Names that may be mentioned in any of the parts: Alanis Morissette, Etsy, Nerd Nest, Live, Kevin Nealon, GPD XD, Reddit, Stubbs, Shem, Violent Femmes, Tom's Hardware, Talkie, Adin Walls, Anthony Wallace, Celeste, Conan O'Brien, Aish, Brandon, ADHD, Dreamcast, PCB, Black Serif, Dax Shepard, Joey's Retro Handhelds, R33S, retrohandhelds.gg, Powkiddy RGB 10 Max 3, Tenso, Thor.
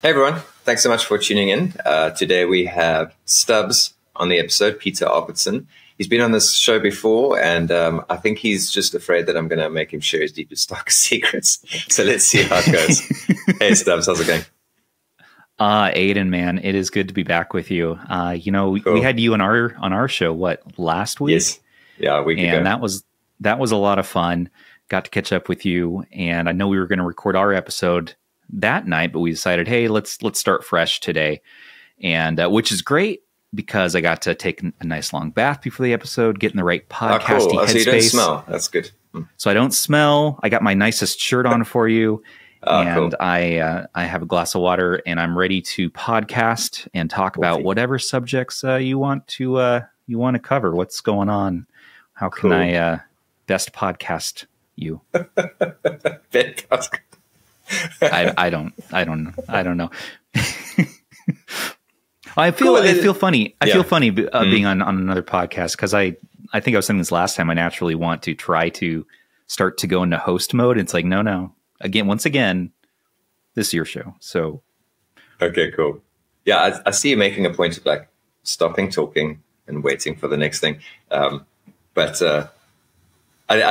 Hey everyone, thanks so much for tuning in. Today we have Stubbs on the episode, Peter Arvidson. He's been on this show before, and I think he's just afraid that I'm going to make him share his deepest, darkest secrets. So let's see how it goes. Hey Stubbs, how's it going? Adin, man, it is good to be back with you. You know, cool. We had you on our show, what, last week? Yes. Yeah, a week ago. And that was a lot of fun. Got to catch up with you, and I know we were going to record our episode that night, but we decided, hey, let's start fresh today, and which is great because I got to take a nice long bath before the episode, get in the right podcasty cool. Headspace. So you don't smell. That's good. So I don't smell. I got my nicest shirt on for you, and cool. I have a glass of water, and I'm ready to podcast and talk about whatever subjects you want to cover. What's going on? How can I best podcast you? I don't know. I feel funny. I feel funny being on another podcast because I think I was saying this last time. I naturally want to try to start to go into host mode. And it's like no. Once again, this is your show. So okay, cool. Yeah, I see you making a point of like stopping talking and waiting for the next thing. But I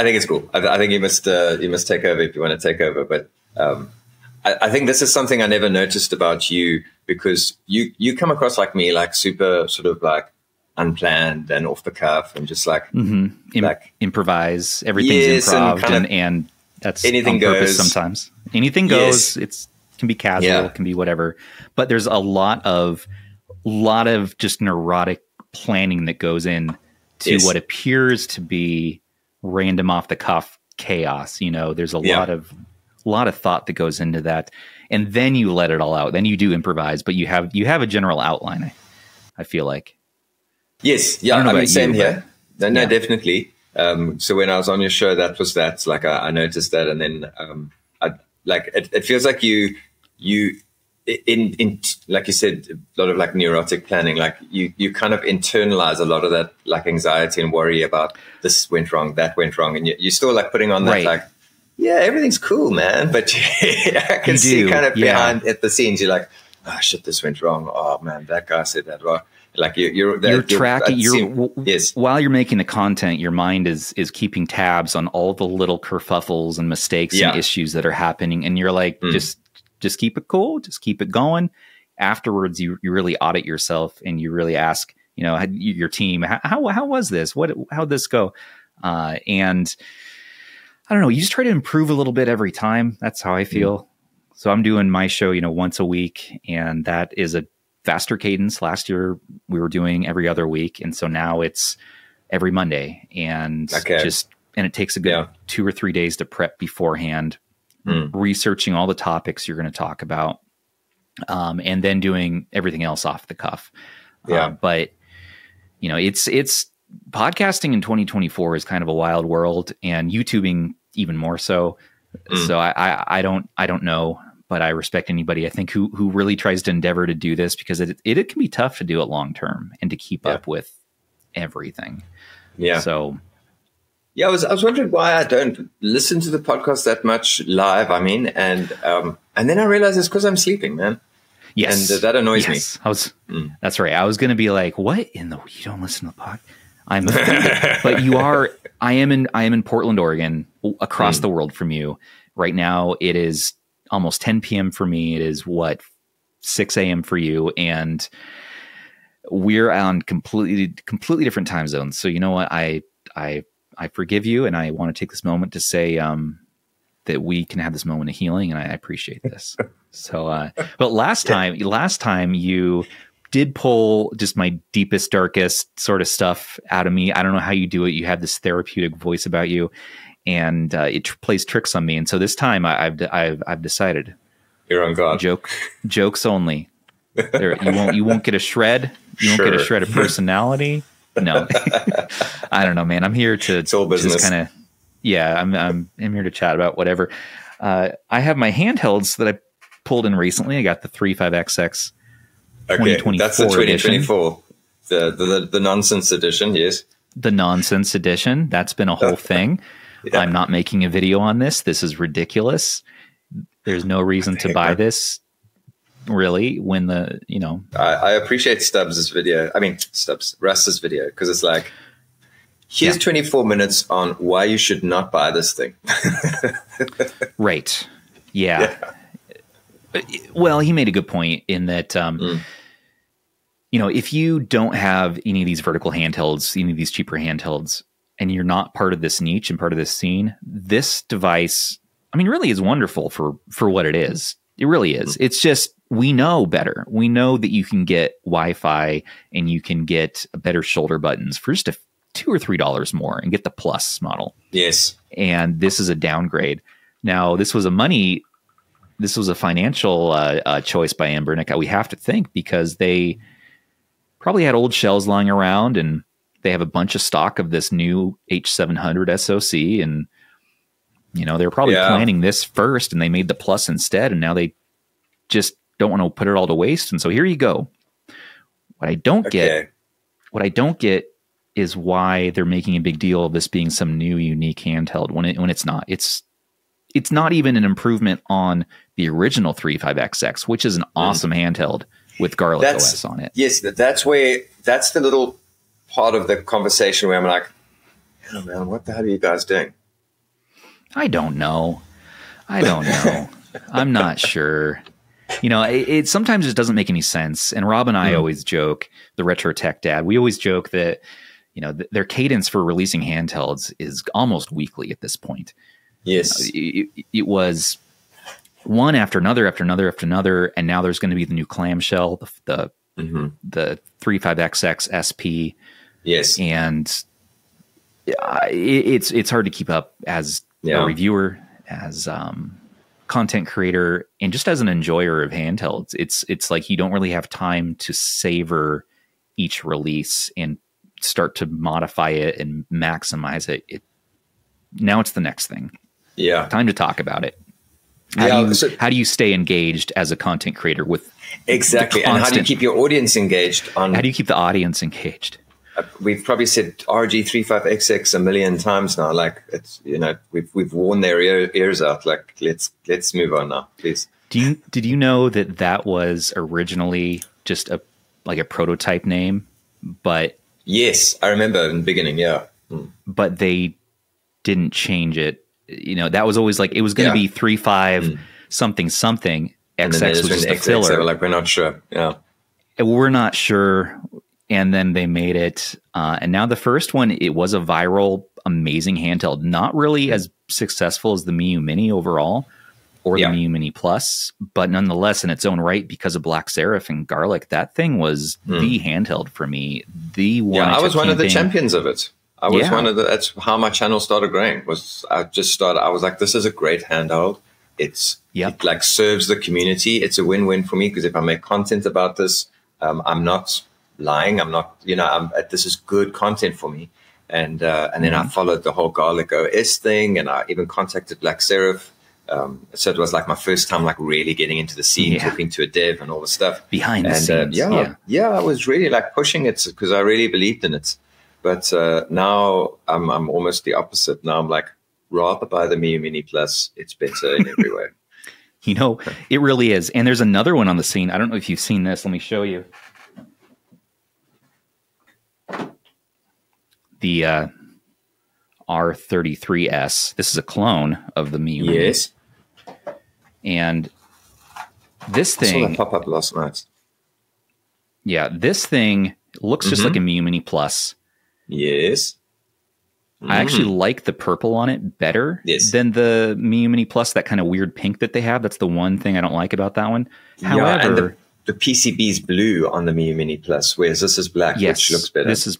think it's cool. I think you must take over if you want to take over, but. I think this is something I never noticed about you, because you come across like me, like super sort of like unplanned and off the cuff and just like, improvise. Everything's improv, and that's anything goes sometimes. Anything goes. Yes. It can be casual, it can be whatever. But there's a lot of just neurotic planning that goes in to what appears to be random off the cuff chaos. You know, there's a lot of thought that goes into that, and then you let it all out. Then you do improvise, but you have a general outline. I feel like. Yes, yeah, I mean, same here. No, definitely. So when I was on your show, that was like I noticed that, and then it feels like you like you said, a lot of like neurotic planning. Like you kind of internalize a lot of that like anxiety and worry about this went wrong, that went wrong, and you're still like putting on that like. Yeah, everything's cool, man. But I can see kind of behind at the scenes. You're like, oh shit, this went wrong. Oh man, that guy said that wrong. Like you're tracking. While you're making the content, your mind is keeping tabs on all the little kerfuffles and mistakes and issues that are happening. And you're like, just keep it cool, just keep it going. Afterwards, you really audit yourself and you really ask, you know, your team, how was this? How'd this go? And I don't know. You just try to improve a little bit every time. That's how I feel. So I'm doing my show, you know, once a week, and that is a faster cadence. Last year we were doing every other week, and so now it's every Monday, and and it takes a good 2 or 3 days to prep beforehand, researching all the topics you're going to talk about, and then doing everything else off the cuff. But you know, it's podcasting in 2024 is kind of a wild world, and YouTubing even more so. So I don't know, but I respect anybody, I think, who really tries to endeavor to do this, because it can be tough to do it long term and to keep up with everything. So I was wondering why I don't listen to the podcast that much live. I mean, and then I realized it's because I'm sleeping, man. Yes, and that annoys me. That's right. I was going to be like, what in the you don't listen to the podcast? I'm offended. But you are. I am in Portland, Oregon, across the world from you. Right now, it is almost 10 p.m. for me. It is what 6 a.m. for you, and we're on completely different time zones. So you know what? I forgive you, and I want to take this moment to say that we can have this moment of healing, and I appreciate this. So, but last time you did pull just my deepest, darkest sort of stuff out of me. I don't know how you do it. You have this therapeutic voice about you, and it plays tricks on me. And so this time, I've decided you're on God. Jokes only. You won't get a shred. You won't get a shred of personality. No, I don't know, man. I'm here to just kind of I'm here to chat about whatever. I have my handhelds that I pulled in recently. I got the 35XX. Okay, that's the 2024, the nonsense edition, yes. The nonsense edition. That's been a whole thing. I'm not making a video on this. This is ridiculous. There's no reason to buy this. really, when the, you know. I appreciate Stubbs' video. I mean, Russ's video, because it's like, here's 24 minutes on why you should not buy this thing. Right. Yeah. Well, he made a good point in that, you know, if you don't have any of these vertical handhelds, any of these cheaper handhelds, and you're not part of this niche and part of this scene, this device, I mean, really is wonderful for what it is. It really is. It's just, we know better. We know that you can get Wi-Fi and you can get better shoulder buttons for just $2 or $3 more and get the plus model. Yes. And this is a downgrade. Now, this was a financial choice by Anbernic, we have to think, because they probably had old shells lying around, and they have a bunch of stock of this new H700 SoC, and you know, they were probably planning this first, and they made the plus instead, and now they just don't want to put it all to waste. And so here you go. What I don't get, is why they're making a big deal of this being some new unique handheld when it's not. It's not even an improvement on the original 35XX, which is an awesome handheld with Garlic OS on it. Yes, that's where, that's the little part of the conversation where I'm like, oh man, what the hell are you guys doing? I don't know. I don't know. I'm not sure. You know, it sometimes just doesn't make any sense. And Rob and I always joke, the Retro Tech Dad, we always joke that, you know, their cadence for releasing handhelds is almost weekly at this point. Yes. You know, it was one after another, after another, after another. And now there's going to be the new clamshell, the 35XX SP. Yes. And it's hard to keep up as a reviewer, as content creator, and just as an enjoyer of handhelds. It's like you don't really have time to savor each release and start to modify it and maximize it. Now it's the next thing. Yeah. Time to talk about it. How do you stay engaged as a content creator with and how do you keep your audience engaged? How do you keep the audience engaged? We've probably said RG35XX a million times now. Like, it's, you know, we've worn their ears out. Like, let's move on now, please. Did you know that that was originally just a prototype name? But yes, I remember in the beginning. Yeah, but they didn't change it. You know, that was always like, it was going to be 35 something something. XX was just a filler. They were like, we're not sure. Yeah, we're not sure. And then they made it, and now the first one, it was a viral, amazing handheld. Not really as successful as the Miyoo Mini overall, or the Miyoo Mini Plus, but nonetheless, in its own right, because of Black Serif and Garlic, that thing was the handheld for me. The one I was one of the champions of it. I was one of the. That's how my channel started growing. I was like, this is a great handheld. It like serves the community. It's a win-win for me, because if I make content about this, I'm not lying. I'm not, you know, this is good content for me. And then I followed the whole Garlic OS thing, and I even contacted Black Serif. So it was like my first time, like really getting into the scene, talking to a dev and all the stuff behind the scenes. I was really like pushing it because I really believed in it. But now I'm almost the opposite. Now I'm like, rather buy the Miyoo Mini Plus. It's better in every way. You know, it really is. And there's another one on the scene. I don't know if you've seen this. Let me show you. The R33S. This is a clone of the Miyoo Mini. Yes. And this thing... I saw that pop up last night. Yeah, this thing looks just like a Miyoo Mini Plus. Yes. I actually like the purple on it better than the Miyoo Mini Plus, that kind of weird pink that they have. That's the one thing I don't like about that one. However... Yeah, and the PCB is blue on the Miyoo Mini Plus, whereas this is black, which looks better. This is...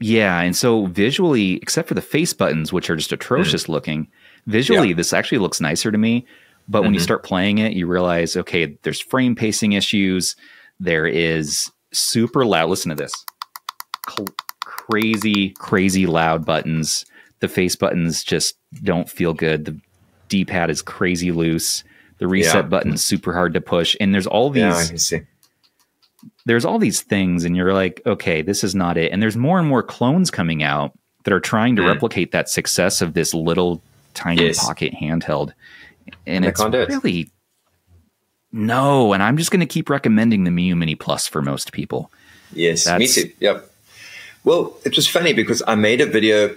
Yeah, and so visually, except for the face buttons, which are just atrocious looking, visually this actually looks nicer to me. But when you start playing it, you realize, okay, there's frame pacing issues. There is super loud. Listen to this. Crazy, crazy loud buttons. The face buttons just don't feel good. The D-pad is crazy loose. The reset button is super hard to push. And there's all these... Yeah, I can see. There's all these things, and you're like, okay, this is not it. And there's more and more clones coming out that are trying to replicate that success of this little tiny pocket handheld. And it's really, No, and I'm just going to keep recommending the Miyoo Mini Plus for most people. Yes, me too. Yep. Well, it was funny because I made a video.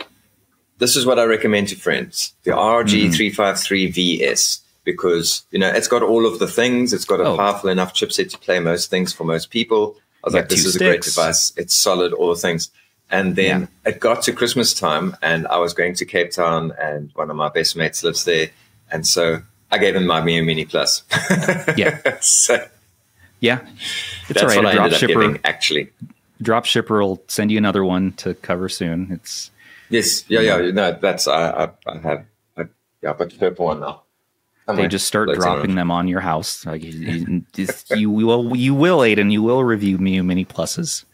This is what I recommend to friends, the RG353VS, because, you know, it's got all of the things. It's got a powerful enough chipset to play most things for most people. I was like, this is a great device. It's solid, all the things. And then it got to Christmas time, and I was going to Cape Town, and one of my best mates lives there. And so I gave him my Miyoo Mini Plus. It's all right. What I ended up giving, actually. Drop shipper will send you another one to cover soon. It's No, that's I got the purple one now. They just start dropping them on your house. Like you will, Aiden, you will review Miyoo Mini Pluses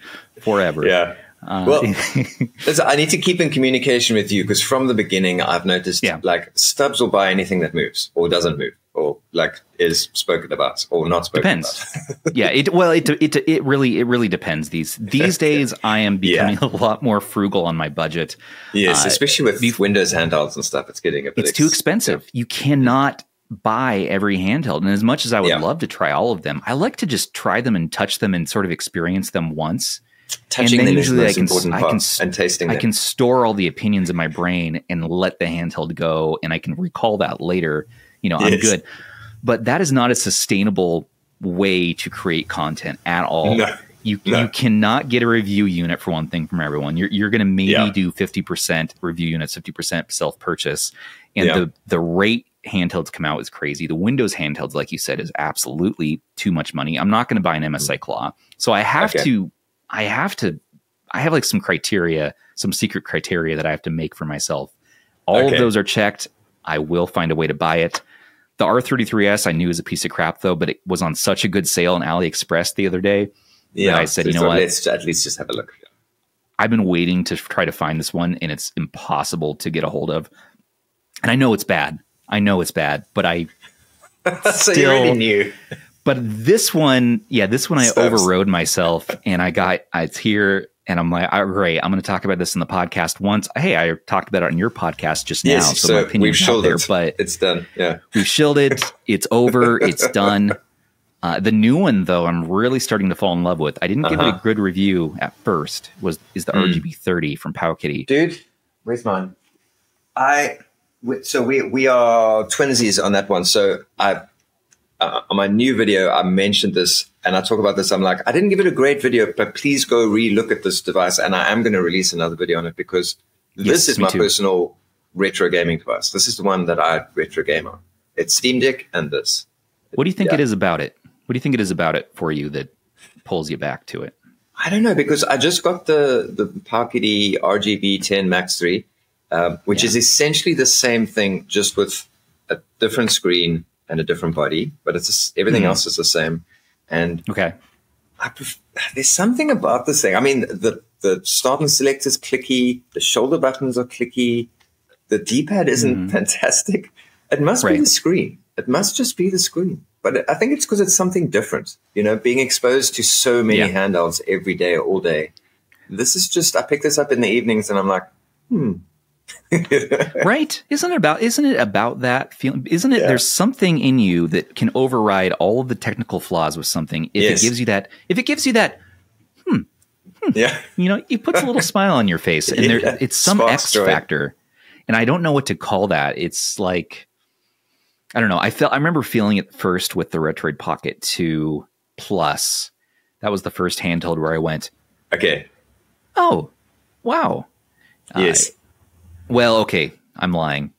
forever. Yeah. Well, I need to keep in communication with you because from the beginning I've noticed like Stubbs will buy anything that moves or doesn't move or like is spoken about or not spoken about. It really depends. These days I am becoming a lot more frugal on my budget. Yes, especially with Windows handhelds and stuff. It's getting a bit too expensive. Yeah. You cannot buy every handheld, and as much as I would love to try all of them, I like to just try them and touch them and sort of experience them once. Touching and then usually I can store all the opinions in my brain and let the handheld go, and I can recall that later. You know, I'm good. But that is not a sustainable way to create content at all. No, you cannot get a review unit for one thing from everyone. You're going to maybe do 50% review units, 50% self-purchase, and the rate handhelds come out is crazy. The Windows handhelds, like you said, is absolutely too much money. I'm not going to buy an MSI Claw, so I have to. I have like some criteria, some secret criteria that I have to make for myself. All of those are checked. I will find a way to buy it. The R33S I knew is a piece of crap though, but it was on such a good sale on AliExpress the other day. Yeah. I said, so you know what? Let's at least just have a look. I've been waiting to try to find this one, and it's impossible to get a hold of. And I know it's bad. But I so still you already knew. But this one, this one I overrode myself, and it's here, and I'm like, all right, I'm going to talk about this in the podcast once. Hey, I talked about it on your podcast just now, so my opinion's out there, but it's done. Yeah, we've shielded. It's over. It's done. The new one, though, I'm really starting to fall in love with. I didn't give it a good review at first. Is the RGB 30 from Powkiddy? Dude, where's mine? So we are twinsies on that one. So on my new video, I mentioned this, and I talk about this. I'm like, I didn't give it a great video, but please go re-look at this device, and I am going to release another video on it because this is my personal retro gaming device. This is the one that I retro game on. It's Steam Deck and this. What do you think it is about it? What do you think it is about it for you that pulls you back to it? I don't know, because I just got the Powkiddy RGB 10 Max 3, which is essentially the same thing, just with a different screen and a different body, but it's just, everything else is the same. And there's something about this thing. I mean, the start and select is clicky. The shoulder buttons are clicky. The D-pad isn't fantastic. It must be the screen. It must just be the screen. But I think it's because it's something different, you know, being exposed to so many handhelds every day, all day. This is just, I pick this up in the evenings and I'm like, right? Isn't it about that feeling? Isn't it? Yeah. There's something in you that can override all of the technical flaws with something. If it gives you that, you know, it puts a little smile on your face, and it's some X factor, and I don't know what to call that. It's like, I don't know. I remember feeling it first with the Retroid Pocket 2 Plus. That was the first handheld where I went, oh, wow. Well, okay, I'm lying.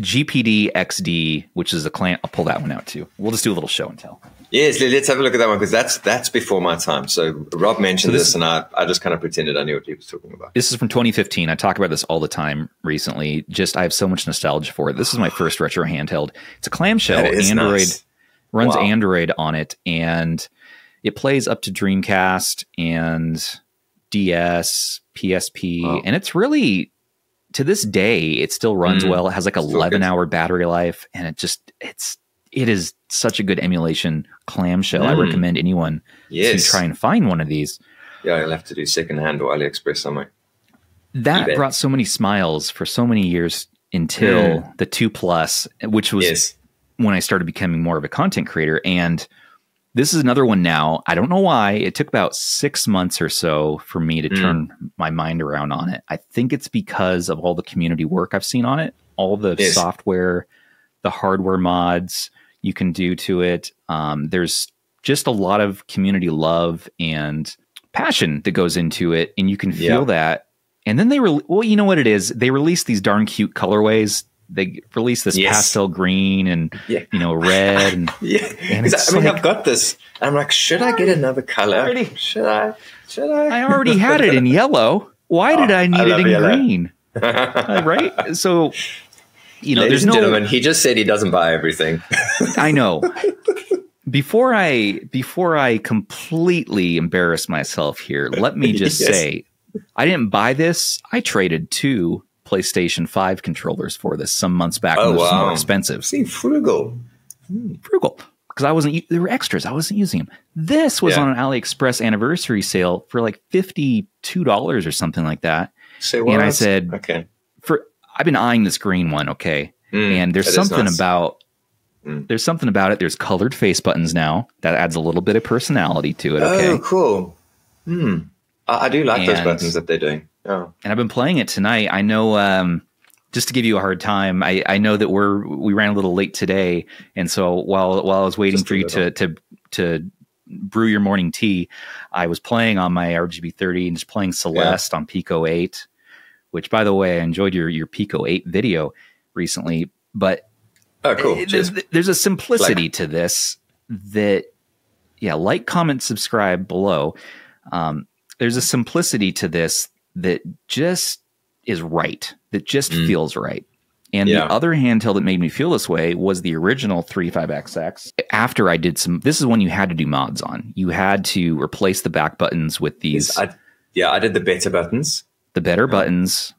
GPD XD, which is a clamp. I'll pull that one out too. We'll just do a little show and tell. Yes, let's have a look at that one because that's before my time. So Rob mentioned this, and I just kind of pretended I knew what he was talking about. This is from 2015. I talk about this all the time recently. Just I have so much nostalgia for it. This is my first retro handheld. It's a clamshell. Android runs Android on it, and it plays up to Dreamcast and DS, PSP, and it's really. To this day, it still runs well. It has like 11-hour battery life, and it is such a good emulation clamshell. I recommend anyone to try and find one of these. Yeah, you'll have to do secondhand or AliExpress somewhere. That brought so many smiles for so many years until the 2 Plus, which was when I started becoming more of a content creator. And this is another one now. I don't know why. It took about 6 months or so for me to turn my mind around on it. I think it's because of all the community work I've seen on it, all the software, the hardware mods you can do to it. There's just a lot of community love and passion that goes into it, and you can feel that. And then they well, you know what it is? They release these darn cute colorways. They release this pastel green and you know, red and and it's I mean, I've got this. I'm like, should I get another color? Should I? I already had it in yellow. Why did I need it in green? Right? So, you know, ladies, there's no gentlemen, he just said he doesn't buy everything. I know. Before I completely embarrass myself here, let me just say I didn't buy this. I traded 2 PlayStation 5 controllers for this some months back. Oh, wow. More expensive. See, frugal. Frugal. Because I wasn't, there were extras. I wasn't using them. This was on an AliExpress anniversary sale for like $52 or something like that. So and I said, okay, I've been eyeing this green one. Okay. And there's something about, there's something about it. There's colored face buttons now that adds a little bit of personality to it. Okay. Oh, cool. I do like those buttons that they're doing. Oh. And I've been playing it tonight. I know, just to give you a hard time, I know that we ran a little late today, and so while I was waiting for you to brew your morning tea, I was playing on my RGB30 and just playing Celeste on Pico-8, which, by the way, I enjoyed your Pico-8 video recently. But there's a simplicity to this that, like, comment, subscribe below. There's a simplicity to this that just is right, that just feels right. And the other handheld that made me feel this way was the original 35XX. After I did some, this is when you had to do mods on. You had to replace the back buttons with these. I did the better buttons. The better buttons.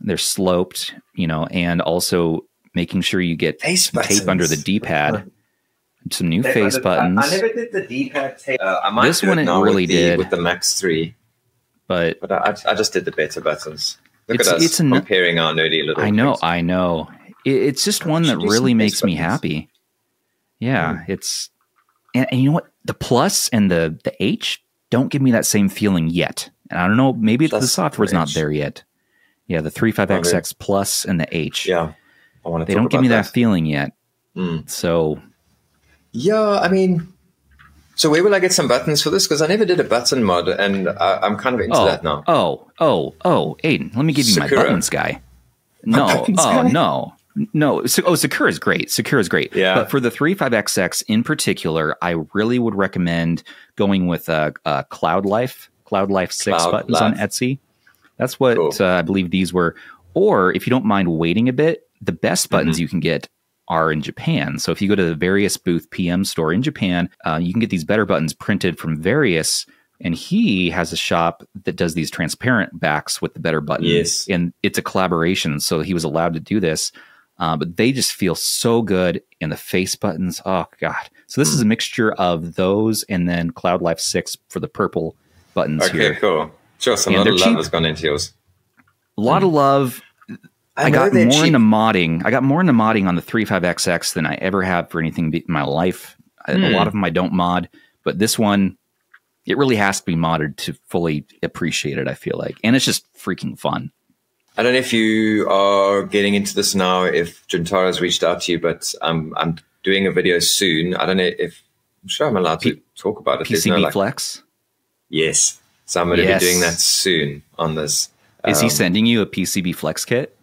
They're sloped, you know, and also making sure you get tape under the D-pad. Some new face buttons. I never did the D-pad tape. I might this one it really did. With the Max 3. But I just did the better buttons. Look at us comparing our nerdy little. I know. It's just one that really makes me happy. Yeah, it's and you know what? The plus and the H don't give me that same feeling yet. And I don't know. Maybe it's the software's not there yet. Yeah, the 35XX plus and the H. Yeah, I want to. They don't give me that feeling yet. So. Yeah, I mean. So where will I get some buttons for this? Because I never did a button mod, and I'm kind of into that now. Aiden, let me give you my buttons guy. No, no. So, Sakura's great. Sakura's great. Yeah. But for the 35XX in particular, I really would recommend going with Cloud Life. Cloud Life 6 buttons on Etsy. That's what I believe these were. Or if you don't mind waiting a bit, the best buttons you can get are in Japan. So if you go to the Various Booth PM store in Japan, you can get these better buttons printed from Various, and he has a shop that does these transparent backs with the better buttons. Yes. And it's a collaboration, so he was allowed to do this. But they just feel so good, and the face buttons, oh god. So this is a mixture of those and then Cloud Life 6 for the purple buttons here. Okay, cool. Sure, so a lot of love has gone into yours. A lot of love. I got more into modding. I got more into modding on the 35XX than I ever have for anything in my life. A lot of them I don't mod, but this one, it really has to be modded to fully appreciate it, I feel like. And it's just freaking fun. I don't know if you are getting into this now, if Jintaro's reached out to you, but I'm doing a video soon. I don't know if I'm sure I'm allowed to talk about it. PCB Flex? Yes. So I'm going to be doing that soon on this. Is he sending you a PCB Flex kit?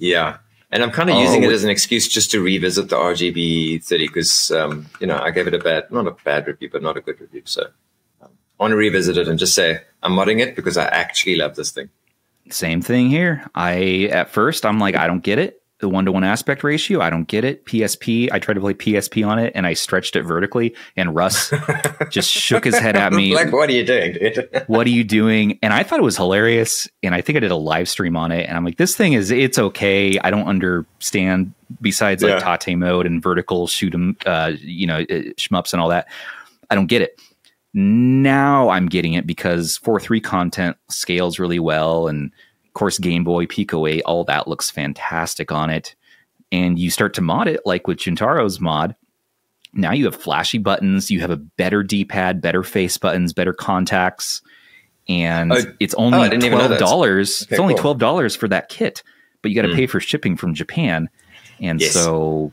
Yeah, and I'm kind of using it as an excuse just to revisit the RGB30 because, you know, I gave it a bad, not a bad review, but not a good review. So I want to revisit it and just say I'm modding it because I actually love this thing. Same thing here. At first, I'm like, I don't get it. The 1:1 aspect ratio, I don't get it. PSP, I tried to play PSP on it, and I stretched it vertically, and Russ just shook his head at me. Like, what are you doing, dude? What are you doing? And I thought it was hilarious, and I think I did a live stream on it, and I'm like, this thing is, it's okay. I don't understand, besides like Tate mode and vertical shoot 'em, you know, shmups and all that. I don't get it. Now I'm getting it because 4:3 content scales really well, and of course, Game Boy, Pico 8, all that looks fantastic on it. and you start to mod it, like with Jintaro's mod, now you have flashy buttons, you have a better D-pad, better face buttons, better contacts, and it's only $12. Okay, it's only $12 for that kit, but you got to pay for shipping from Japan. And so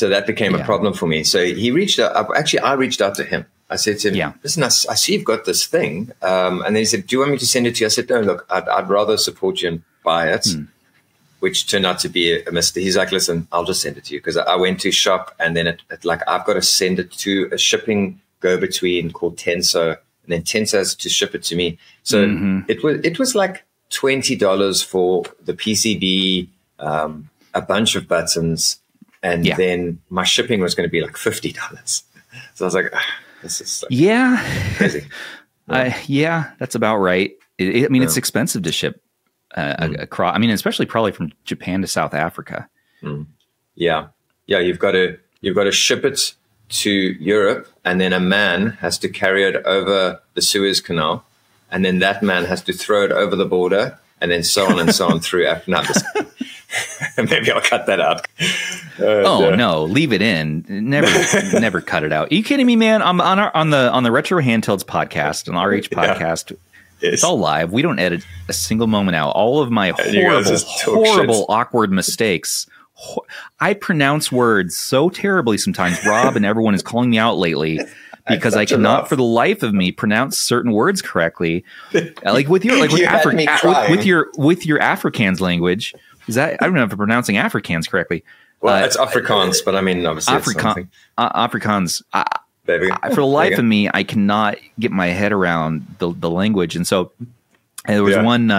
that became a problem for me. So he reached out. Actually, I reached out to him. I said to him, listen, I see you've got this thing. And then he said, do you want me to send it to you? I said, no, look, I'd rather support you and buy it, which turned out to be a mistake. He's like, listen, I'll just send it to you. Because I went to shop, and then it like, I've got to send it to a shipping go-between called Tenso. And then Tenso has to ship it to me. So it was like $20 for the PCB, a bunch of buttons, and then my shipping was going to be like $50. So I was like, oh, this is like crazy. Yeah, that's about right. I mean, it's expensive to ship across. I mean, especially probably from Japan to South Africa. Yeah. You've got to ship it to Europe, and then a man has to carry it over the Suez Canal, and then that man has to throw it over the border, and then so on and so on through Africa. Maybe I'll cut that out. No, leave it in. Never cut it out. Are you kidding me, man? I'm on the Retro Handhelds podcast, an RH podcast. Yeah. It's all live. We don't edit a single moment out. All of my horrible, awkward mistakes. I pronounce words so terribly sometimes. Rob and everyone is calling me out lately because I cannot, for the life of me, pronounce certain words correctly. Like with your with your Afrikaans language. Is that, I don't know if I'm pronouncing Afrikaans correctly. Well, it's Afrikaans, but I mean, obviously Afrikaans. For the life of me, I cannot get my head around the language. And so there was one,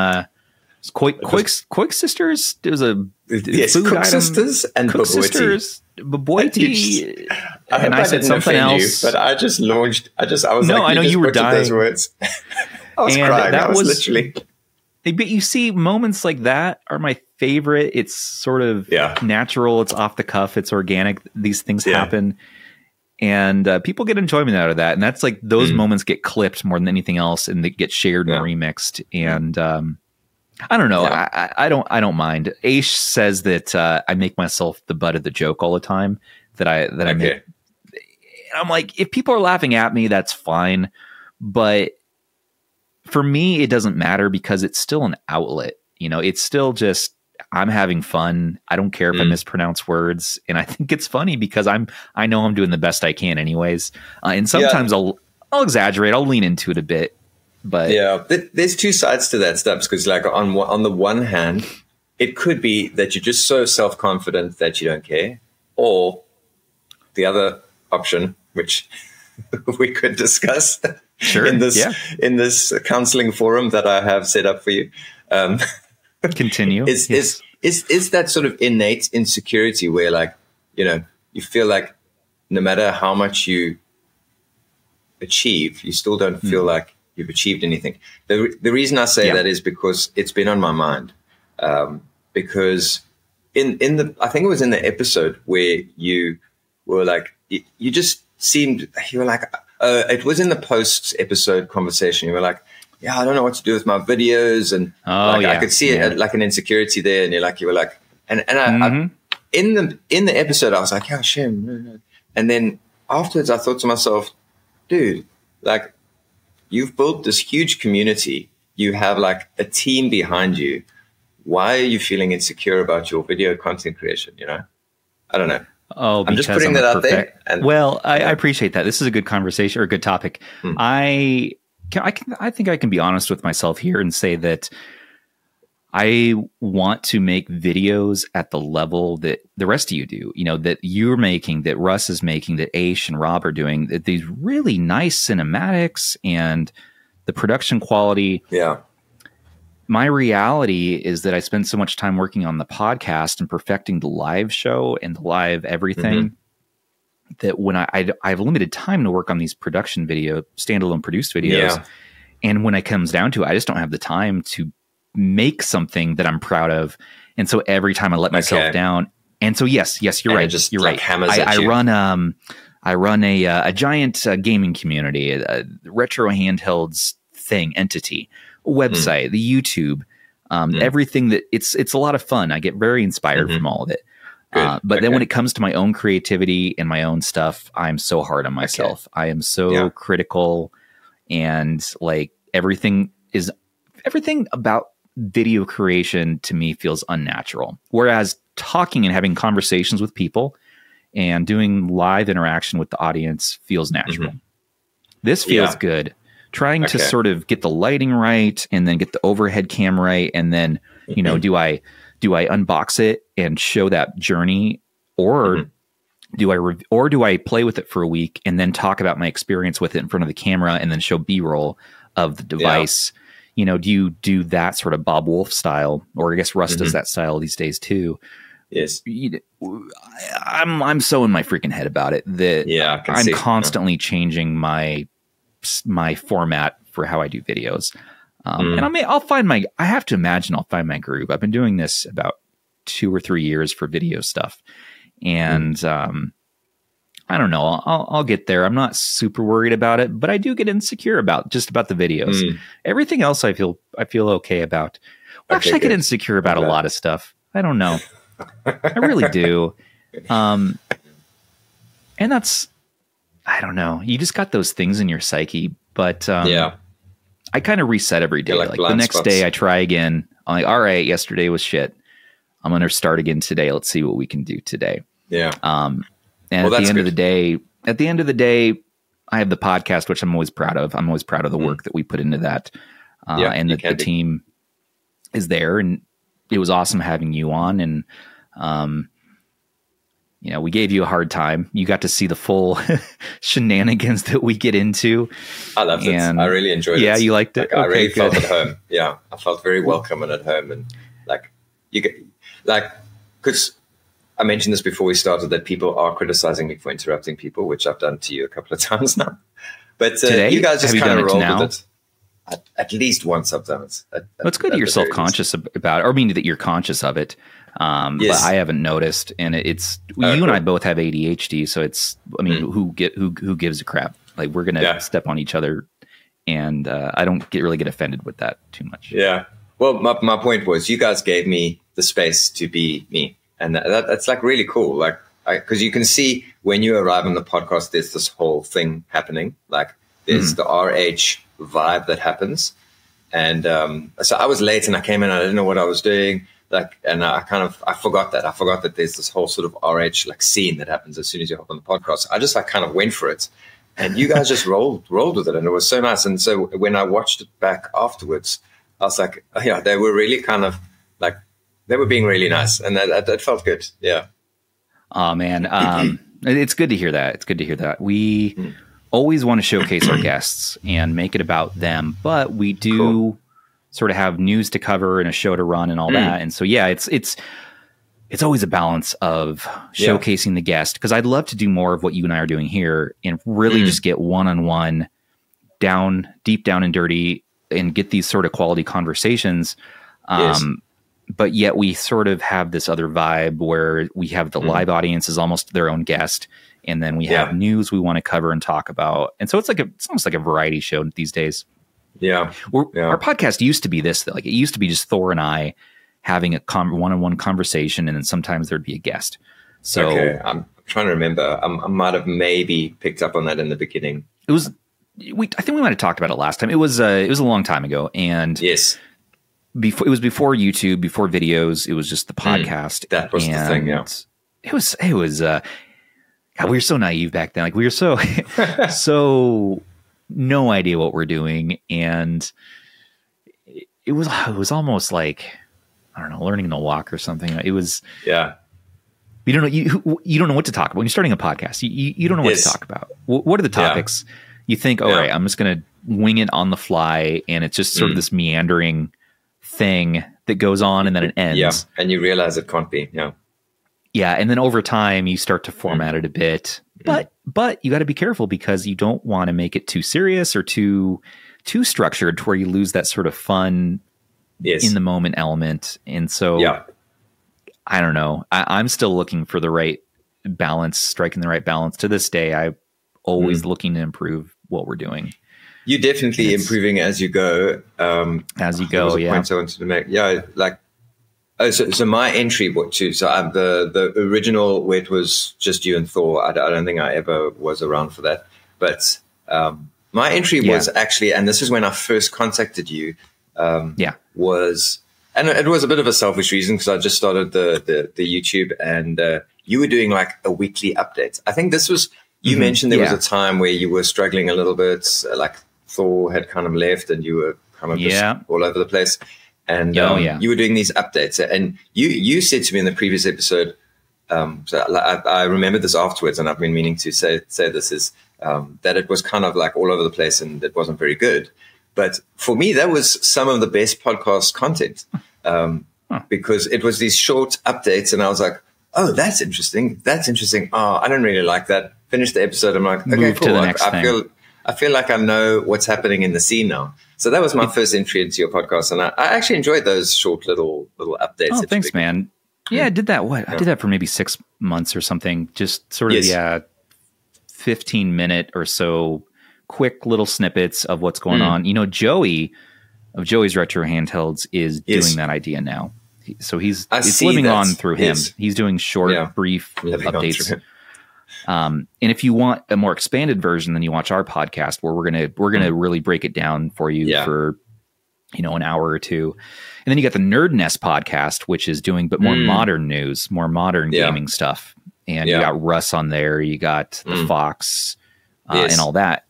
Quick Sisters. There was a food Quick item. Sisters and Quick Sisters. Baboiti. And I said something else. But I just launched. I was like, I know you were dying. Those words. I was crying. That was literally. But you see, moments like that are my favorite. It's sort of natural. It's off the cuff. It's organic. These things happen. And people get enjoyment out of that. And that's like those moments get clipped more than anything else. And they get shared and remixed. And I don't know. I don't mind. Aish says that I make myself the butt of the joke all the time. I make. And I'm like, if people are laughing at me, that's fine. But for me, it doesn't matter because it's still an outlet. You know, it's still just, I'm having fun. I don't care if I mispronounce words. And I think it's funny because I know I'm doing the best I can anyways. And sometimes I'll exaggerate. I'll lean into it a bit, but yeah, there's two sides to that, Stubbs. Cause like on the one hand, it could be that you're just so self-confident that you don't care, or the other option, which we could discuss in this counseling forum that I have set up for you. Continue. Is that sort of innate insecurity where, like, you know, you feel like no matter how much you achieve, you still don't feel like you've achieved anything. The reason I say that is because it's been on my mind. Because I think it was in the episode where you were like, you just seemed, you were like, it was in the post episode conversation. You were like, yeah, I don't know what to do with my videos, and I could see it like an insecurity there. And you were like, and I in the episode, I was like, yeah, Shem. And then afterwards, I thought to myself, dude, like, you've built this huge community. You have like a team behind you. Why are you feeling insecure about your video content creation? You know, I don't know. Oh, I'm just putting that out there. And, well, I appreciate that. This is a good conversation or a good topic. I think I can be honest with myself here and say that I want to make videos at the level that the rest of you do, you know, that you're making, that Russ is making, that Aish and Rob are doing, that these really nice cinematics and the production quality. Yeah. My reality is that I spend so much time working on the podcast and perfecting the live show and the live everything. That when I have limited time to work on these production video, standalone produced videos. Yeah. And when it comes down to it, I just don't have the time to make something that I'm proud of. And so every time I let myself down. And so, yes, you're right. Just, you're like, right. I run a giant gaming community, a retro handhelds thing, entity, a website, the YouTube, everything that it's a lot of fun. I get very inspired from all of it. But then when it comes to my own creativity and my own stuff, I'm so hard on myself. I am so critical, and like everything about video creation to me feels unnatural. Whereas talking and having conversations with people and doing live interaction with the audience feels natural. This feels good. Trying to sort of get the lighting right and then get the overhead cam right. And then, you know, do I unbox it and show that journey, or do I play with it for a week and then talk about my experience with it in front of the camera and then show B-roll of the device? You know, do you do that sort of Bob Wolf style, or I guess Russ does that style these days too? Yes. I'm so in my freaking head about it that I'm constantly changing my format for how I do videos. And I have to imagine I'll find my groove. I've been doing this about 2 or 3 years for video stuff. And, I don't know, I'll get there. I'm not super worried about it, but I do get insecure about the videos. Everything else I feel okay about. Well, actually, I get insecure about a lot of stuff. I don't know. I really do. And that's, I don't know. You just got those things in your psyche, but I kind of reset every day. Like the next day I try again. I'm like, all right, yesterday was shit. I'm going to start again today. Let's see what we can do today. Yeah. And at the end of the day, I have the podcast, which I'm always proud of. I'm always proud of the work that we put into that. And that the team is there, and it was awesome having you on. And, you know, we gave you a hard time. You got to see the full shenanigans that we get into. I loved it. I really enjoyed it. Yeah, you liked it. Like, I really felt at home. Yeah, I felt very welcome and at home. And like, you get, like, because I mentioned this before we started that people are criticizing me for interrupting people, which I've done to you a couple of times now. But today, you guys just kind of rolled with it. At least once I've done it. It's good that you're self-conscious about it, or I mean that you're conscious of it. But I haven't noticed, and it's you and I both have ADHD, so it's, I mean, who gives a crap? Like, we're gonna step on each other, and I don't really get offended with that too much. Yeah. Well, my point was, you guys gave me the space to be me, and that's like really cool. Like, because you can see when you arrive on the podcast, there's this whole thing happening. Like, there's the RH vibe that happens, and so I was late, and I came in, I didn't know what I was doing. Like, and I forgot that. I forgot that there's this whole sort of RH like scene that happens as soon as you hop on the podcast. I just like kind of went for it, and you guys just rolled with it, and it was so nice. And so when I watched it back afterwards, I was like, oh, yeah, they were really kind of like, they were being really nice, and that felt good. Yeah. Oh man, it's good to hear that. It's good to hear that. We always want to showcase our guests and make it about them, but we do. Cool. Sort of have news to cover and a show to run and all that. And so, yeah, it's always a balance of showcasing the guest. 'Cause I'd love to do more of what you and I are doing here and really just get one-on-one down, deep down and dirty, and get these sort of quality conversations. But yet we sort of have this other vibe where we have the live audience is almost their own guest. And then we have news we want to cover and talk about. And so it's like it's almost like a variety show these days. Yeah. Our podcast used to be this, like, it used to be just Thor and I having a one-on-one conversation, and then sometimes there'd be a guest. So I'm trying to remember. I might have maybe picked up on that in the beginning. It was I think we might have talked about it last time. It was a long time ago, and before it was before YouTube, before videos, it was just the podcast. That was the thing. Yeah. It was God, we were so naive back then. Like, we were so no idea what we're doing, and it was almost like, I don't know, learning to walk or something. It was you don't know, you don't know what to talk about when you're starting a podcast. You don't know what to talk about. What are the topics? You think, all right, I'm just gonna wing it on the fly, and it's just sort of this meandering thing that goes on, and then it ends. And you realize it can't be. And then over time you start to format it a bit. But you got to be careful, because you don't want to make it too serious or too structured to where you lose that sort of fun in the moment element. And so I don't know. I'm still looking for the right balance, striking the right balance to this day. I'm always looking to improve what we're doing. You're definitely improving as you go. As you go, yeah. Point I wanted to make. Yeah, like So my entry, what too? So the original where it was just you and Thor. I don't think I ever was around for that. But my entry was actually, and this is when I first contacted you. And it was a bit of a selfish reason because I just started the YouTube, and you were doing like a weekly update. I think this was you mentioned there was a time where you were struggling a little bit, like Thor had kind of left, and you were kind of just all over the place. And you were doing these updates, and you said to me in the previous episode. So I remembered this afterwards, and I've been meaning to say this is that it was kind of like all over the place, and it wasn't very good. But for me, that was some of the best podcast content because it was these short updates. And I was like, oh, that's interesting. That's interesting. Oh, I don't really like that. Finish the episode. I'm like, okay, cool. I feel like I know what's happening in the scene now. So that was my first entry into your podcast. And I actually enjoyed those short little updates. Oh, thanks, man. Yeah, I did that. I did that for maybe 6 months or something. Just sort of 15-minute or so quick little snippets of what's going on. You know, Joey of Joey's Retro Handhelds is doing that idea now. So it's living on through him. He's doing short, brief updates. And if you want a more expanded version, then you watch our podcast where we're gonna really break it down for you for an hour or two. And then you got the Nerd Nest podcast, which is doing but more modern news, more modern gaming stuff. And you got Russ on there, you got the Fox and all that.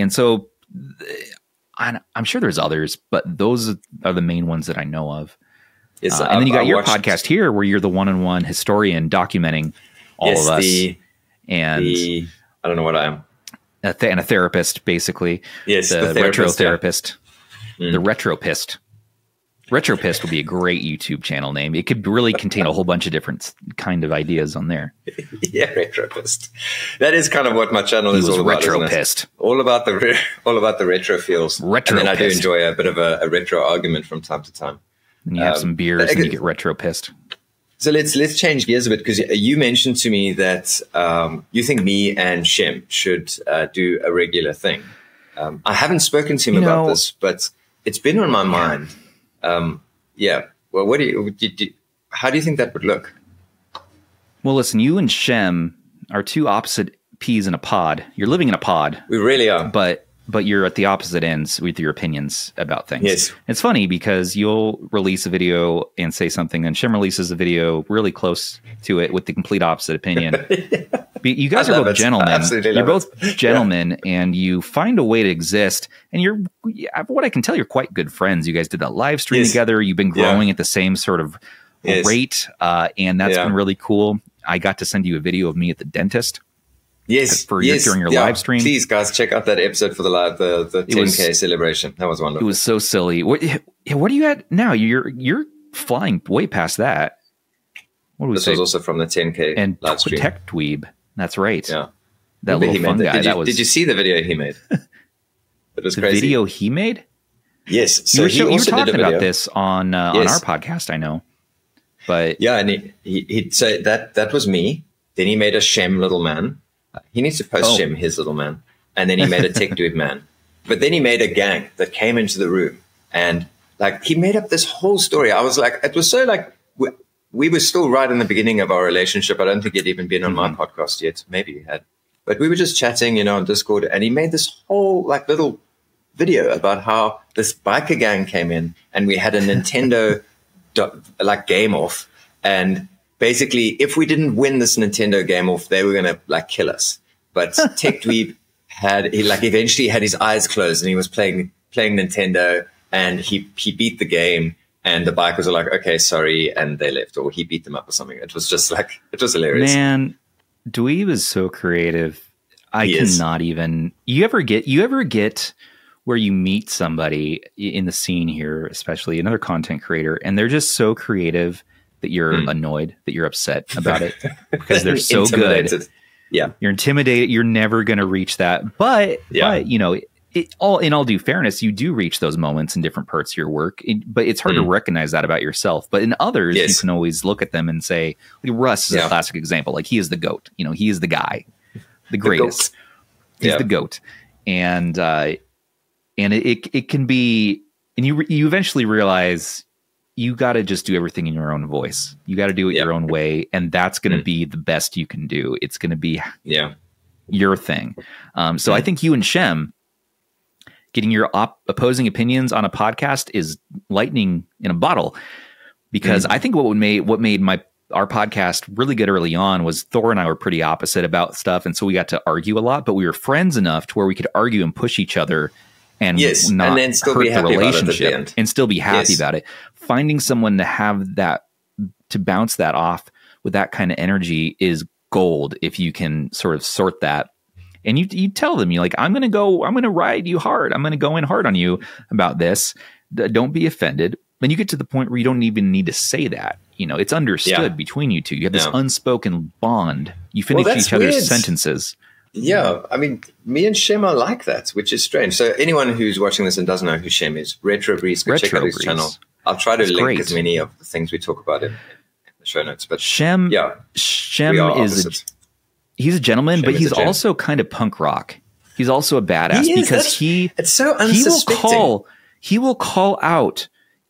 And so I'm sure there's others, but those are the main ones that I know of. Yes, and then you got your podcast here where you're the one-on-one historian documenting all of us. I don't know what I am. And a therapist, basically. Yes, the retro therapist. Yeah. The retropist. Retropist would be a great YouTube channel name. It could really contain a whole bunch of different kind of ideas on there. Yeah, retropist. That is kind of what my channel is all about. Retropist. All about the retro feels. Retropist. And then I do enjoy a bit of a retro argument from time to time. And you have some beers and you get retropist. So let's change gears a bit because you mentioned to me that you think me and Shem should do a regular thing. I haven't spoken to him about this, but it's been on my mind. Well, what do you, how do you think that would look? Well, listen, you and Shem are two opposite peas in a pod. You're living in a pod. We really are. But you're at the opposite ends with your opinions about things. Yes. It's funny because you'll release a video and say something, and Shem releases a video really close to it with the complete opposite opinion. You guys are both gentlemen. You're both gentlemen, and you find a way to exist. And you're, what I can tell, you're quite good friends. You guys did that live stream together. You've been growing at the same sort of rate, and that's been really cool. I got to send you a video of me at the dentist. Yes, during your live stream. Please, guys, check out that episode for the 10K celebration. That was wonderful. It was so silly. What are you at now? You're flying way past that. What do we say? This was also from the 10K and live stream. Tech Dweeb. That's right. Yeah, that little fun guy. Did you see the video he made? It was crazy. The video he made. Yes, so you were talking about this on our podcast. I know, but yeah, and he'd say that was me. Then he made a Shem little man. He needs to post Shem, his little man. And then he made a Tech Dude man. But then he made a gang that came into the room. And, like, he made up this whole story. I was like, it was so, like, we were still right in the beginning of our relationship. I don't think he'd even been on my podcast yet. Maybe he had. But we were just chatting, on Discord. And he made this whole, like, little video about how this biker gang came in. And we had a Nintendo, like, game off. And basically, if we didn't win this Nintendo game off, they were going to, like, kill us. But TechDweeb eventually had his eyes closed and he was playing Nintendo, and he beat the game, and the bikers were like, okay, sorry, and they left, or he beat them up or something. It was just like, it was hilarious. Man, Dweeb is so creative. You ever get where you meet somebody in the scene here, especially another content creator, and they're just so creative that you're annoyed, that you're upset about it because they're so good. Yeah. You're intimidated. You're never going to reach that. But in all due fairness, you do reach those moments in different parts of your work, but it's hard to recognize that about yourself. But in others, you can always look at them and say, like, Russ is a classic example. Like, he is the GOAT, he is the guy, the greatest. He's the GOAT. And it can be, and you eventually realize you got to just do everything in your own voice. You got to do it your own way. And that's going to be the best you can do. It's going to be your thing. So I think you and Shem getting your opposing opinions on a podcast is lightning in a bottle, because I think what made our podcast really good early on was Thor and I were pretty opposite about stuff. And so we got to argue a lot, but we were friends enough to where we could argue and push each other and not and then still hurt the relationship and still be happy about it. Finding someone to have that, to bounce that off with that kind of energy is gold. If you can sort of sort that and you tell them, you're like, I'm going to ride you hard. I'm going to go in hard on you about this. Don't be offended. Then you get to the point where you don't even need to say that. You know, it's understood between you two. You have this unspoken bond. You finish each other's sentences. Yeah. I mean, me and Shem are like that, which is strange. So anyone who's watching this and doesn't know who Shem is, Retro Breeze, go check out his channel. I'll try to link as many of the things we talk about in the show notes. But Shem, Shem is he's a gentleman, but he's also kind of punk rock. He's also a badass because it's so unsuspecting. He will call out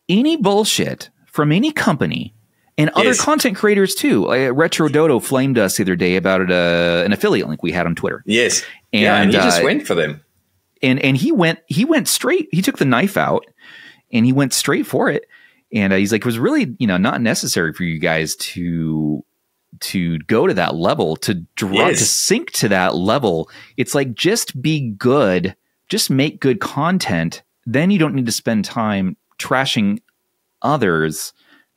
any bullshit from any company and other content creators too. Retro Dodo flamed us the other day about an affiliate link we had on Twitter. Yes. And, and he just went for them. And he went straight. He took the knife out and he went straight for it. And he's like, it was really, you know, not necessary for you guys to go to that level, to sink to that level. It's like, just be good, just make good content. Then you don't need to spend time trashing others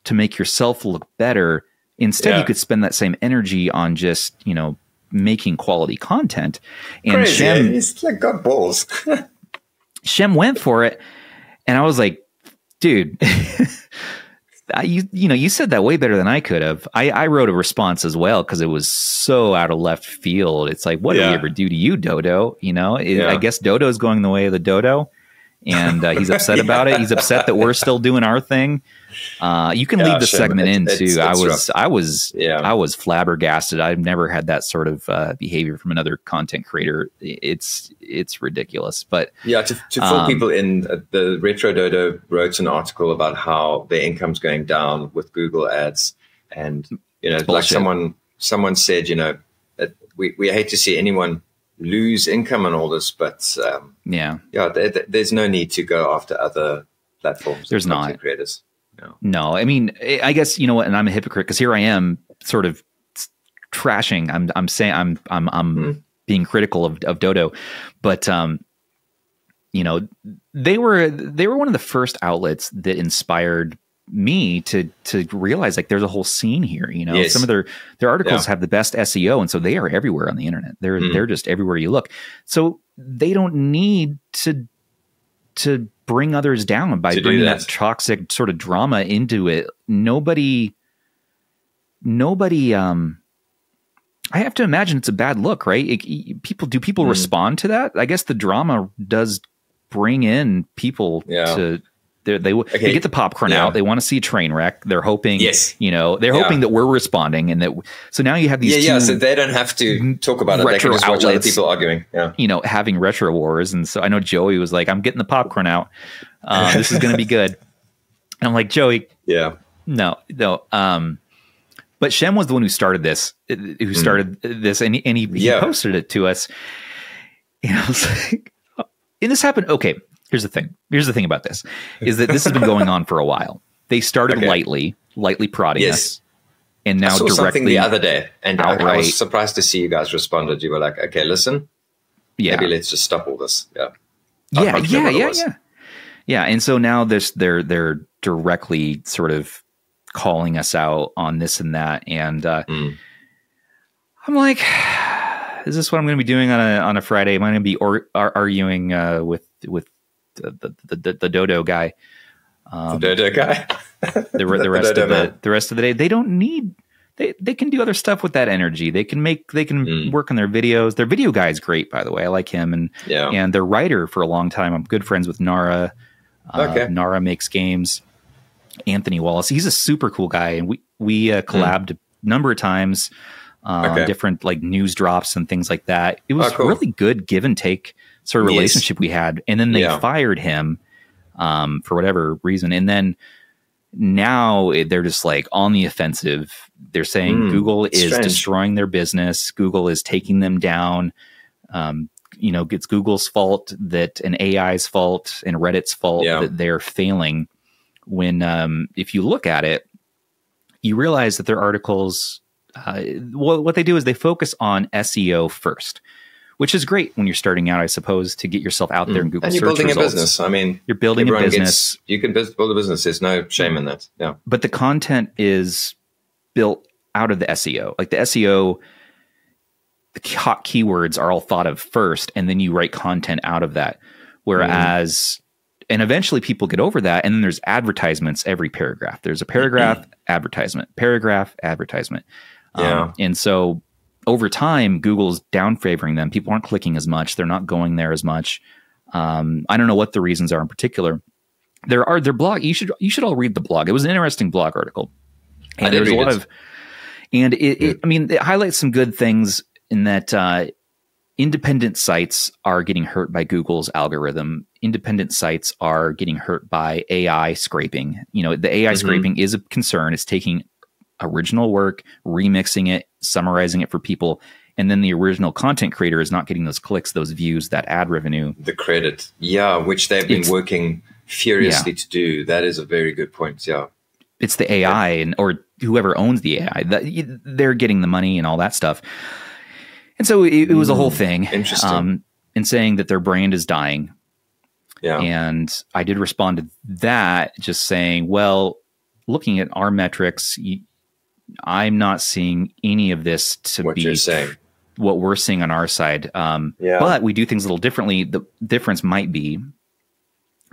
to make yourself look better. Instead, you could spend that same energy on just, you know, making quality content. And Shem, he's like got balls. Shem went for it, and I was like, dude, you know, you said that way better than I could have. I wrote a response as well because it was so out of left field. It's like, what did we ever do to you, Dodo? You know, I guess Dodo is going the way of the dodo. And he's upset about it. He's upset that we're still doing our thing. You can leave the segment in too. I was flabbergasted. I've never had that sort of behavior from another content creator. It's ridiculous. But yeah, to fill people in, the Retro Dodo wrote an article about how their income's going down with Google ads, and you know, like someone said, you know, that we hate to see anyone lose income and all this, but there's no need to go after other platforms. There's not creators. No, I mean, I guess, you know what, and I'm a hypocrite because here I am sort of trashing. I'm saying I'm being critical of Dodo, but you know, they were one of the first outlets that inspired me to realize like there's a whole scene here, you know. Some of their articles have the best SEO, and so they are everywhere on the internet. They're just everywhere you look. So they don't need to bring others down by bringing that toxic sort of drama into it. Nobody I have to imagine it's a bad look, right? People respond to that. I guess the drama does bring in people to They get the popcorn out. They want to see a train wreck. They're hoping, you know, they're hoping that we're responding, and that so now you have these two so they don't have to talk about it. They can just watch other people arguing, you know, having retro wars. And so I know Joey was like, "I'm getting the popcorn out. This is going to be good." And I'm like, Joey, no. But Shem was the one who started this, and he posted it to us. And I was like, and this happened. Okay. Here's the thing about this is that this has been going on for a while. They started lightly prodding us, and now I saw something the other day, and I was surprised to see you guys responded. You were like, "Okay, listen, maybe let's just stop all this." Yeah. And so now they're directly sort of calling us out on this and that, and I'm like, is this what I'm going to be doing on a Friday? Am I going to be arguing with the dodo guy, the rest of the day? They don't need, they can do other stuff with that energy. They can work on their videos. Their video guy is great, by the way. I like him. And, and their writer for a long time, I'm good friends with Nara. Nara makes games. Anthony Wallace, he's a super cool guy. And we collabed a number of times, different like news drops and things like that. It was really good give and take sort of relationship we had. And then they fired him for whatever reason. And then now they're just like on the offensive. They're saying Google is destroying their business. Google is taking them down. You know, it's Google's fault that, and AI's fault and Reddit's fault that they're failing. When if you look at it, you realize that their articles, what they do is they focus on SEO first, which is great when you're starting out, I suppose, to get yourself out there in Google search results. And you're building a business. I mean, you're building a business. You can build a business. There's no shame in that. Yeah. But the content is built out of the SEO. Like the SEO, the hot keywords are all thought of first, and then you write content out of that. Whereas, and eventually people get over that, and then there's advertisements every paragraph. There's a paragraph, advertisement, paragraph, advertisement. And so over time, Google's down favoring them. People aren't clicking as much. They're not going there as much. I don't know what the reasons are in particular. There are their blog. You should all read the blog. It was an interesting blog article. And there's a lot of, and it I mean, it highlights some good things in that independent sites are getting hurt by Google's algorithm. Independent sites are getting hurt by AI scraping. You know, the AI scraping is a concern. It's taking original work, remixing it, summarizing it for people, and then the original content creator is not getting those clicks, those views, that ad revenue, the credit, which they've been working furiously to do. That is a very good point. It's the AI and or whoever owns the AI, they're getting the money and all that stuff. And so it was a whole thing. Interesting. In saying that their brand is dying. Yeah. And I did respond to that, just saying, well, looking at our metrics, I'm not seeing any of this to be what we're seeing on our side. But we do things a little differently. The difference might be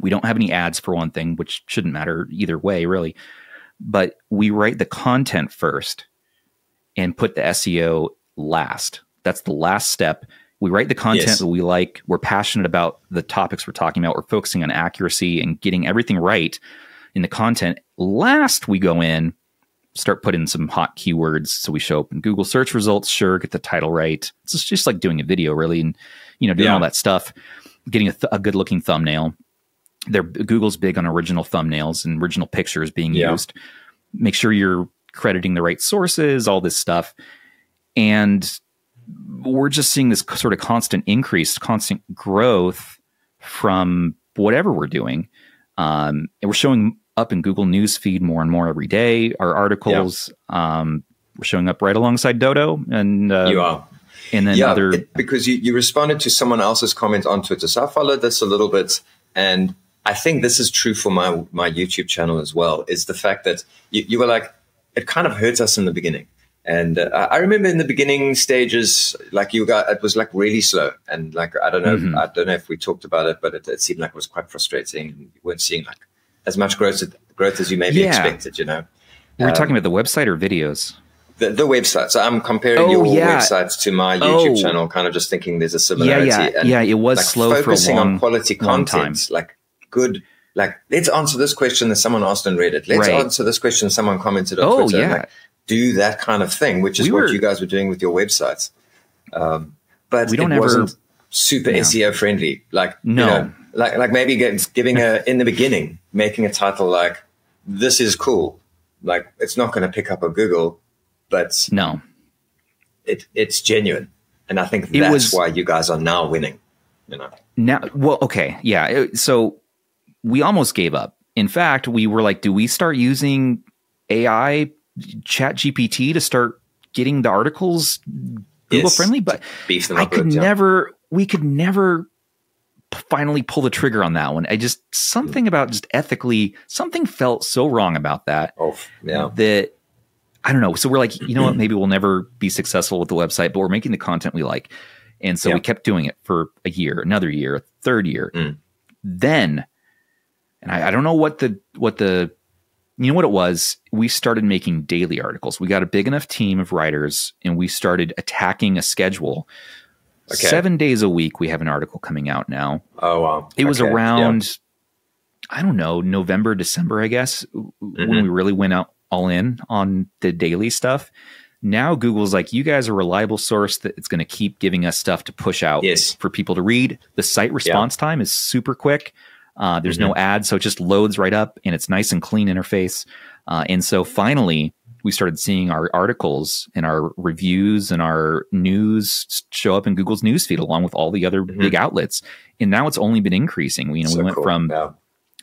we don't have any ads for one thing, which shouldn't matter either way, really. But we write the content first and put the SEO last. That's the last step. We write the content that we like. We're passionate about the topics we're talking about. We're focusing on accuracy and getting everything right in the content. Last, we go in, start putting some hot keywords so we show up in Google search results. Sure, get the title right. It's just like doing a video, really, and you know, doing all that stuff, getting a good looking thumbnail. Google's big on original thumbnails and original pictures being used. Make sure you're crediting the right sources, all this stuff. And we're just seeing this sort of constant increase, constant growth from whatever we're doing. And we're showing up in Google News feed more and more every day. Our articles, we're showing up right alongside Dodo. And you are. And then other... because you responded to someone else's comment on Twitter. So I followed this a little bit. And I think this is true for my YouTube channel as well, is the fact that you were like, it kind of hurts us in the beginning. And I remember in the beginning stages, like you got, it was like really slow. And like, I don't know if we talked about it, but it seemed like it was quite frustrating. We weren't seeing like as much growth as you maybe expected, you know? Were you talking about the website or videos? The website. So I'm comparing your websites to my YouTube channel, kind of just thinking there's a similarity. Yeah, it was like slow for a focusing on quality content, like good. Like, let's answer this question that someone asked on Reddit. Let's answer this question someone commented on Twitter. Like, do that kind of thing, which is what you guys were doing with your websites. But it wasn't super SEO friendly. Like, like maybe giving a, in the beginning, making a title like, this is cool. Like, it's not going to pick up on Google, but it's genuine. And I think that's why you guys are now winning. You know? So we almost gave up. In fact, we were like, do we start using AI ChatGPT to start getting the articles Google friendly, but I could never, we could never finally pull the trigger on that one. I just, something about just ethically, something felt so wrong about that. That I don't know. So we're like, you know what, maybe we'll never be successful with the website, but we're making the content we like. And so we kept doing it for a year, another year, a third year. Then, and I don't know what the you know what it was? We started making daily articles. We got a big enough team of writers, and we started attacking a schedule. 7 days a week, we have an article coming out now. Oh, wow. It was around, I don't know, November, December, I guess, when we really went out all in on the daily stuff. Now Google's like, you guys are a reliable source that it's going to keep giving us stuff to push out for people to read. The site response time is super quick. There's no ads, so it just loads right up, and it's nice and clean interface. And so finally, we started seeing our articles and our reviews and our news show up in Google's newsfeed along with all the other big outlets. And now it's only been increasing. We, you know, so we went from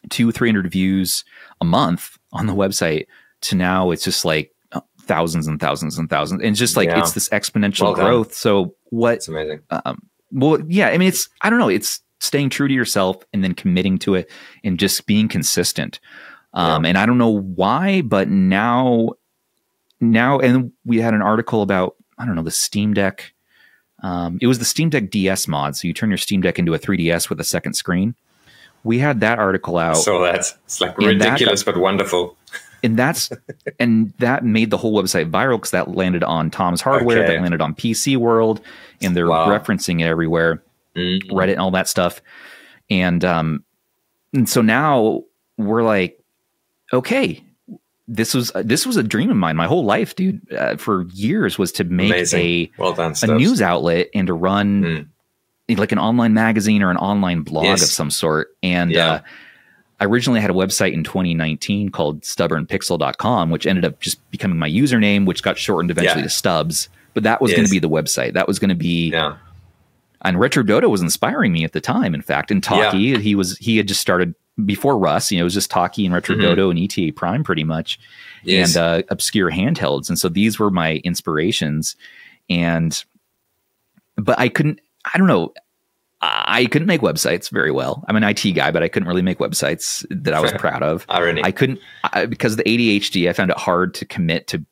200-300 views a month on the website to now it's just like thousands and thousands and thousands. And just like, it's this exponential growth. So what, it's amazing. Well, yeah, I mean, it's, I don't know, it's staying true to yourself and then committing to it and just being consistent. And I don't know why, but now, and we had an article about, I don't know, the Steam Deck. It was the Steam Deck DS mod. So you turn your Steam Deck into a 3DS with a second screen. We had that article out. So it's like ridiculous, but wonderful. And that's, and that made the whole website viral because that landed on Tom's Hardware, that landed on PC World, and they're referencing it everywhere, Reddit and all that stuff. And so now we're like, okay, this was a dream of mine my whole life, dude, for years, was to make a news outlet and to run like an online magazine or an online blog of some sort. And I originally had a website in 2019 called stubbornpixel.com, which ended up just becoming my username, which got shortened eventually to Stubbs. But that was going to be the website. That was going to be... And Retro Dodo was inspiring me at the time, in fact. And Taki, he had just started... before Russ, you know, it was just Taki and Retro Dodo and ETA Prime pretty much, and obscure handhelds. And so these were my inspirations. And, but I couldn't, I don't know, I couldn't make websites very well. I'm an IT guy, but I couldn't really make websites that I was proud of. Irony. I couldn't, because of the ADHD, I found it hard to commit to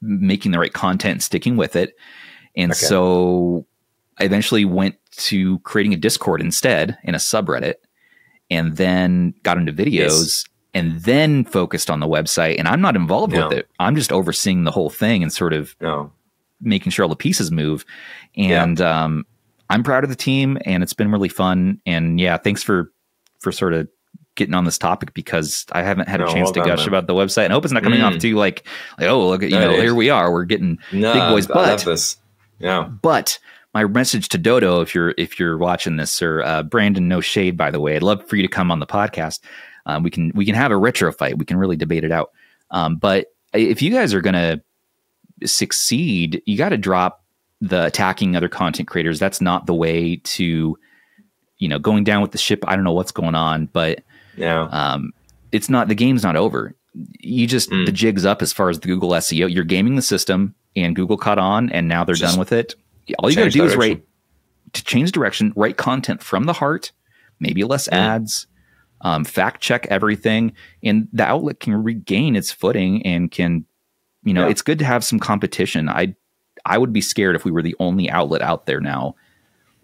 making the right content and sticking with it. And so I eventually went to creating a Discord instead in a subreddit. And then got into videos and then focused on the website. And I'm not involved with it. I'm just overseeing the whole thing and sort of making sure all the pieces move. And I'm proud of the team, and it's been really fun. And yeah, thanks for sort of getting on this topic, because I haven't had a chance to gush about the website. And I hope it's not coming off too like, oh, look at, you know, here we are. We're getting big boys. But, I love this. But my message to Dodo, if you're watching this, sir, Brandon, no shade, by the way, I'd love for you to come on the podcast. We can have a retro fight. We can really debate it out. But if you guys are going to succeed, you got to drop the attacking other content creators. That's not the way to, you know, going down with the ship. I don't know what's going on, but it's not, the game's not over. You just, the jig's up as far as the Google SEO. You're gaming the system, and Google caught on, and now they're done with it. All you got to do is change direction, write content from the heart, maybe less ads, fact check everything. And the outlet can regain its footing and can, you know, it's good to have some competition. I would be scared if we were the only outlet out there now.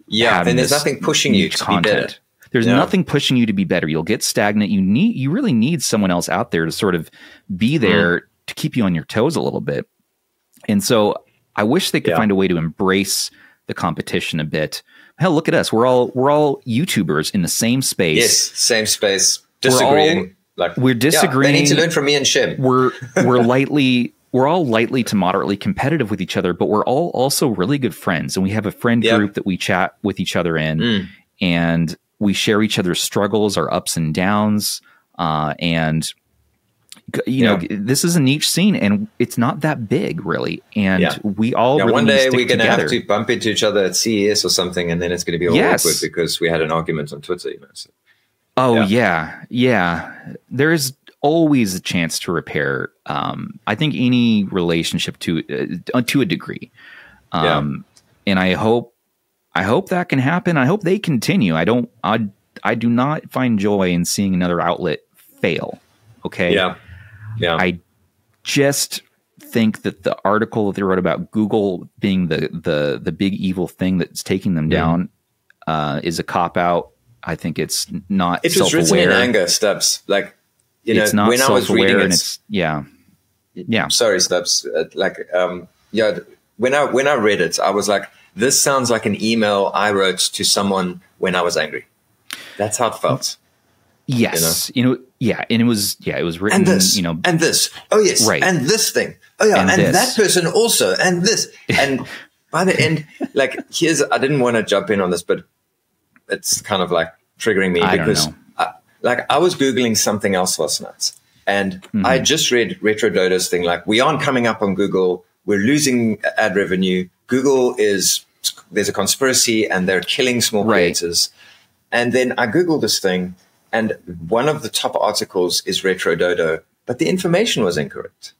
Yeah. And there's nothing pushing you to be better. There's nothing pushing you to be better. You'll get stagnant. You really need someone else out there to sort of be there to keep you on your toes a little bit. And so I wish they could find a way to embrace the competition a bit. Hell, look at us. We're all YouTubers in the same space. Yes, same space. Disagreeing. We're disagreeing. They need to learn from me and Shem. We're all lightly to moderately competitive with each other, but we're all also really good friends. And we have a friend group that we chat with each other in, and we share each other's struggles, our ups and downs, and you know, this is a niche scene, and it's not that big, really. And we all really one day we're going to have to bump into each other at CES or something, and then it's going to be all awkward because we had an argument on Twitter. You know, so. Oh yeah. There is always a chance to repair. I think any relationship to a degree, and I hope that can happen. I hope they continue. I do not find joy in seeing another outlet fail. Okay. Yeah. I just think that the article that they wrote about Google being the big evil thing that's taking them down is a cop out. I think it's not. It was written in anger, Stubbs. Like, you know, it's not when I was reading it, yeah. Sorry, Stubbs. When I read it, I was like, this sounds like an email I wrote to someone when I was angry. That's how it felt. Yes, you know? And it was written, and this, you know, and this, oh yes, right, and this thing, oh yeah, and that person also, and this, and by the end, like, I didn't want to jump in on this, but it's kind of like triggering me because I, like I was Googling something else last night, and I just read Retro Dodo's thing, like, we aren't coming up on Google. We're losing ad revenue. Google is, there's a conspiracy and they're killing small creators. And then I Googled this thing, and one of the top articles is Retro Dodo, but the information was incorrect.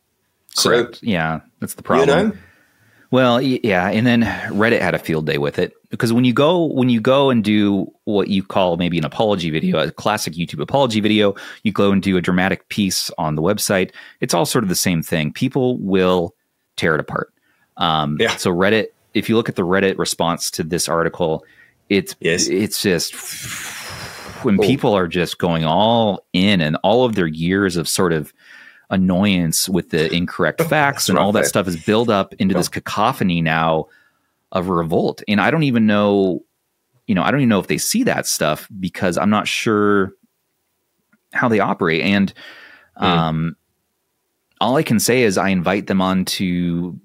Correct. So, yeah, that's the problem. You know? Well, yeah, and then Reddit had a field day with it, because when you go and do what you call maybe an apology video, a classic YouTube apology video, you go and do a dramatic piece on the website, it's all sort of the same thing. People will tear it apart. So Reddit, if you look at the Reddit response to this article, it's just when people are just going all in, and all of their years of sort of annoyance with the incorrect facts and all that stuff is built up into this cacophony now of revolt. And I don't even know, I don't even know if they see that stuff, because I'm not sure how they operate. And all I can say is I invite them on to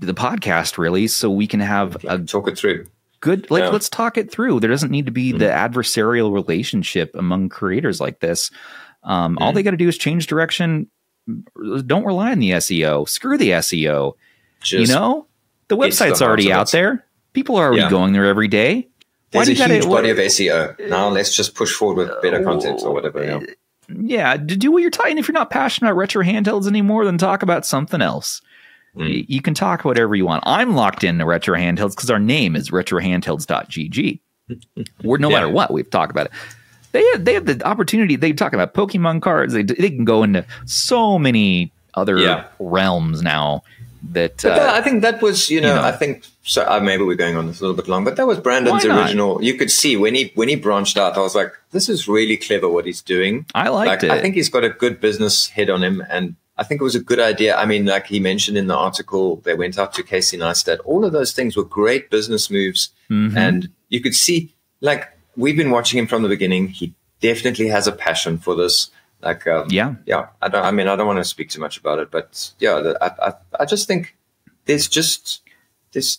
the podcast, really, so we can have a talk it through. Good. Like, let's talk it through. There doesn't need to be the adversarial relationship among creators like this. All they got to do is change direction. Don't rely on the SEO. Screw the SEO. Just, the website's already out there. People are already going there every day. There's a huge body of SEO. Now let's just push forward with better content or whatever. Yeah. Do what you're talking. If you're not passionate about retro handhelds anymore, then talk about something else. You can talk whatever you want. I'm locked into retro handhelds because our name is retrohandhelds.gg. We're no matter what, we've talked about it. They have the opportunity. They talk about Pokemon cards. They can go into so many other realms now. That I think that was I think so. Maybe we're going on this a little bit long, but that was Brandon's original. You could see when he branched out, I was like, this is really clever what he's doing. I liked it. I think he's got a good business head on him, and I think it was a good idea. I mean, like he mentioned in the article, they went up to Casey Neistat. All of those things were great business moves. And you could see, like, we've been watching him from the beginning. He definitely has a passion for this. Like, I don't want to speak too much about it, but I just think there's just this,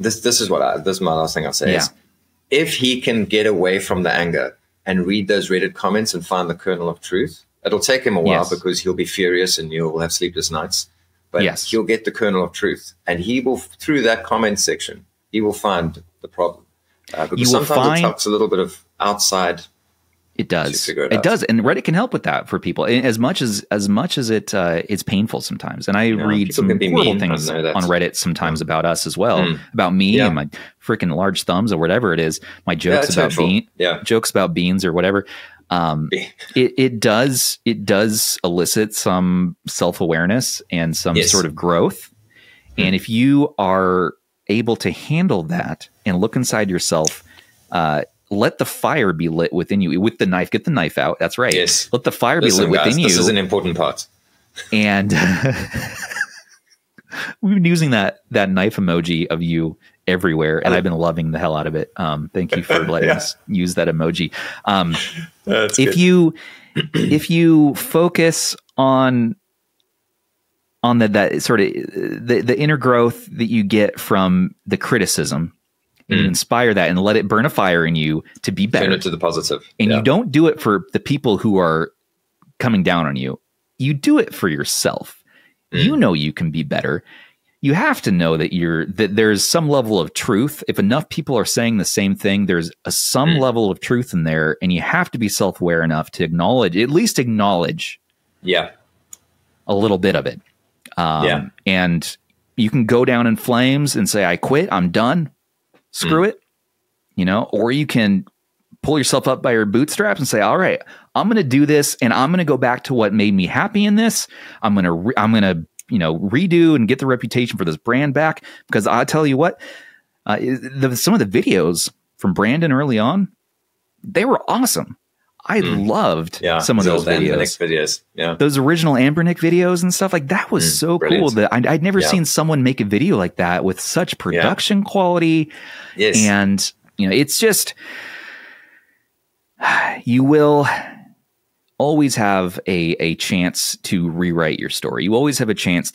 this is my last thing I'll say is, if he can get away from the anger and read those Reddit comments and find the kernel of truth, it'll take him a while because he'll be furious and you'll have sleepless nights, but he'll get the kernel of truth, and he will, through that comment section, he will find the problem. Because sometimes it talks a little bit of outside. It does. It does. And Reddit can help with that for people, as much as it is painful sometimes. And I read some horrible things on Reddit sometimes about us as well, about me and my freaking large thumbs or whatever it is, my jokes about beans, or whatever. It does elicit some self-awareness and some sort of growth. And if you are able to handle that and look inside yourself, let the fire be lit within you with the knife. Get the knife out. That's right. Yes. Let the fire be lit within you. This is an important part. And we've been using that knife emoji of you everywhere, and I've been loving the hell out of it. Thank you for letting us use that emoji. If you focus on that sort of the inner growth that you get from the criticism, and inspire that and let it burn a fire in you to be better. Turn it to the positive. And you don't do it for the people who are coming down on you. You do it for yourself. You know you can be better. You have to know that there's some level of truth. If enough people are saying the same thing, there's some level of truth in there, and you have to be self-aware enough to acknowledge a little bit of it. And you can go down in flames and say, I quit, I'm done, screw it, or you can pull yourself up by your bootstraps and say, all right, I'm going to do this, and I'm going to go back to what made me happy in this. I'm going to redo and get the reputation for this brand back, because I'll tell you what, some of the videos from Brandon early on, they were awesome. I loved some of those videos. Those original Anbernic videos and stuff like that was so brilliant. Cool that I'd never seen someone make a video like that with such production quality. Yes. And it's just, you will always have a chance to rewrite your story. You always have a chance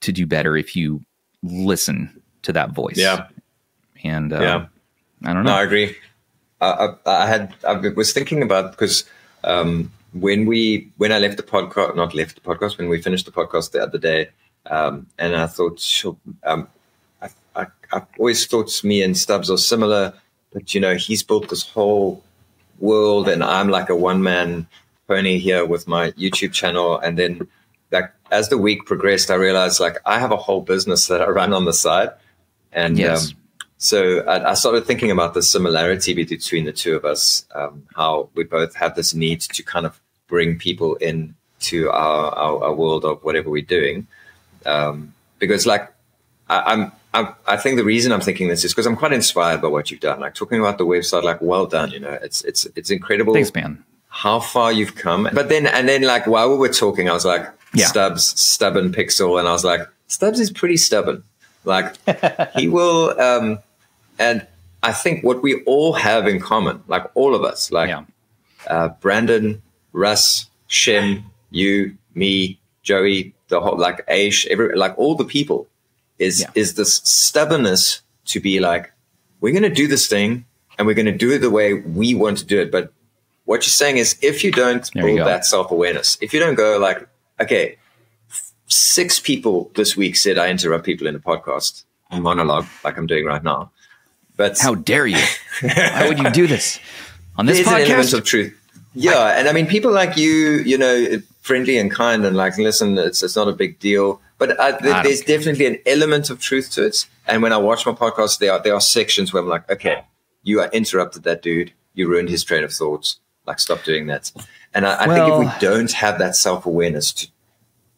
to do better if you listen to that voice. Yeah. And I don't know. No, I agree. I was thinking about, because When we finished the podcast the other day, and I thought, I've always thought me and Stubbs are similar, but you know, he's built this whole world and I'm like a one-man pony here with my YouTube channel. And then like as the week progressed, I realized like I have a whole business that I run on the side. And yes. So I started thinking about the similarity between the two of us, how we both have this need to kind of bring people in to our world of whatever we're doing. Because like I think the reason I'm thinking this is because I'm quite inspired by what you've done. Like talking about the website, like well done, you know, it's incredible. Thanks, man. How far you've come. But then, and then like while we were talking, I was like, yeah. Stubbs, stubborn pixel. And I was like, Stubbs is pretty stubborn. Like he will, and I think what we all have in common, like all of us, like yeah. Brandon, Russ, Shem, you, me, Joey, the whole, like Aish, like all the people is this stubbornness to be like, we're going to do this thing and we're going to do it the way we want to do it. But what you're saying is if you don't build that self-awareness, if you don't go like, okay, 6 people this week said I interrupt people in a podcast and monologue like I'm doing right now. But how dare you? How would you do this on this podcast? An element of truth. Yeah. And I mean, people like you, you know, friendly and kind and like, listen, it's not a big deal, but there's definitely an element of truth to it. And when I watch my podcast, there are sections where I'm like, okay, you interrupted that dude. You ruined his train of thoughts. Like, stop doing that. And I think if we don't have that self-awareness to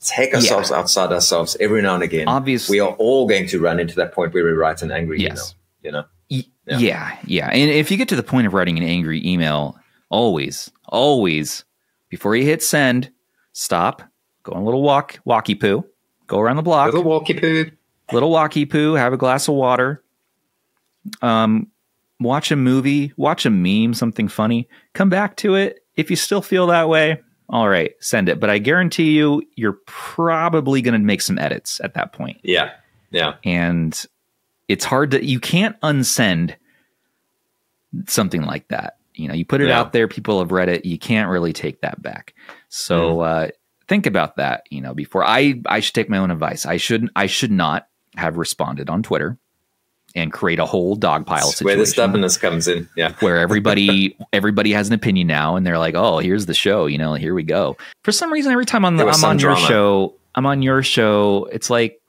take ourselves outside ourselves every now and again, obviously, we are all going to run into that point where we write an angry email, you know? Yeah. And if you get to the point of writing an angry email, always, before you hit send, stop, go on a little walkie-poo, go around the block. Little walkie-poo, have a glass of water, watch a movie, watch a meme, something funny, come back to it. If you still feel that way, all right, send it. But I guarantee you, you're probably going to make some edits at that point. Yeah. And it's hard to, you can't unsend something like that. You know, you put it out there, people have read it. You can't really take that back. So think about that, you know, before I should take my own advice. I should not have responded on Twitter and create a whole dog pile situation. Where the stubbornness comes in. Yeah. Where everybody has an opinion now and they're like, oh, here's the show, you know, here we go. For some reason, every time I'm on your show, it's like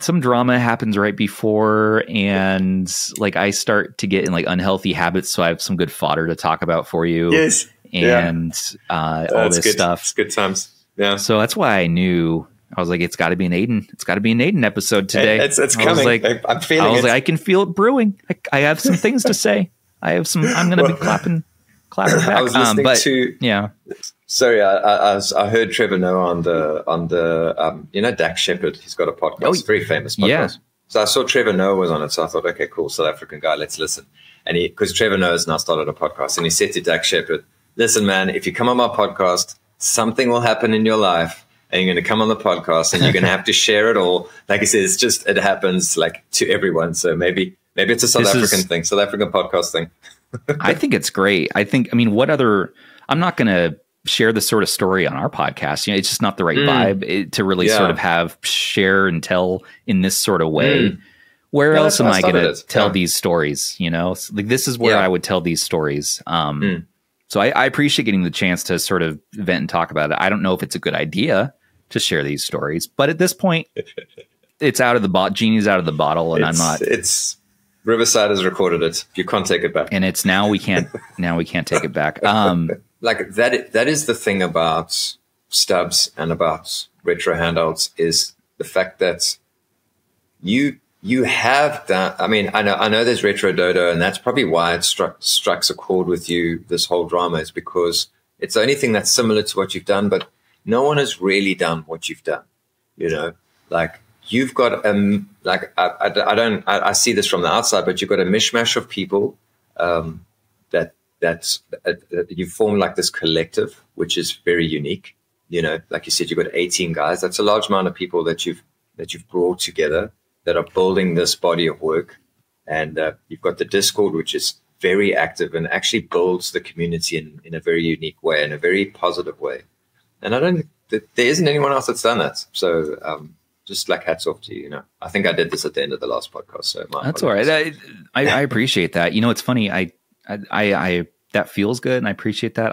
some drama happens right before, and like I start to get in like unhealthy habits, so I have some good fodder to talk about for you. Yes. And all this stuff. It's good times. Yeah. So that's why I knew. I was like, it's got to be an Adin. It's got to be an Adin episode today. It's coming. Like, I'm feeling it. I was like, I can feel it brewing. I have some things to say. I'm going to be clapping back. I was listening to... Yeah. Sorry, I heard Trevor Noah on the you know, Dax Shepard. He's got a podcast. Oh, very famous podcast. Yeah. So I saw Trevor Noah was on it. So I thought, okay, cool, South African guy, let's listen. And because Trevor Noah has now started a podcast. And he said to Dax Shepard, listen, man, if you come on my podcast, something will happen in your life. And you're going to come on the podcast and you're going to have to share it all. Like I said, it's just, it happens like to everyone. So maybe it's a South African podcast thing. I think it's great. I'm not going to share this sort of story on our podcast. You know, it's just not the right vibe to really sort of have share and tell in this sort of way. Where else am I going to tell these stories? You know, so, like this is where I would tell these stories. So I appreciate getting the chance to sort of vent and talk about it. I don't know if it's a good idea to share these stories, but at this point it's out of the bottle. Genie's out of the bottle, and Riverside has recorded it. You can't take it back, and it's now we can't take it back. Like that is the thing about Stubbs and about retro handouts, is the fact that you have that. I mean, I know there's Retro Dodo, and that's probably why it strikes a chord with you. This whole drama is because it's the only thing that's similar to what you've done, but no one has really done what you've done, you know. Like you've got I see this from the outside, but you've got a mishmash of people that you form like this collective, which is very unique. You know, like you said, you've got 18 guys. That's a large amount of people that you've brought together that are building this body of work, and you've got the Discord, which is very active and actually builds the community in a very unique way, in a very positive way. And I don't, there isn't anyone else that's done that. So just like hats off to you, you know. I think I did this at the end of the last podcast. So my that's all right. I appreciate that. You know, it's funny. I that feels good, and I appreciate that.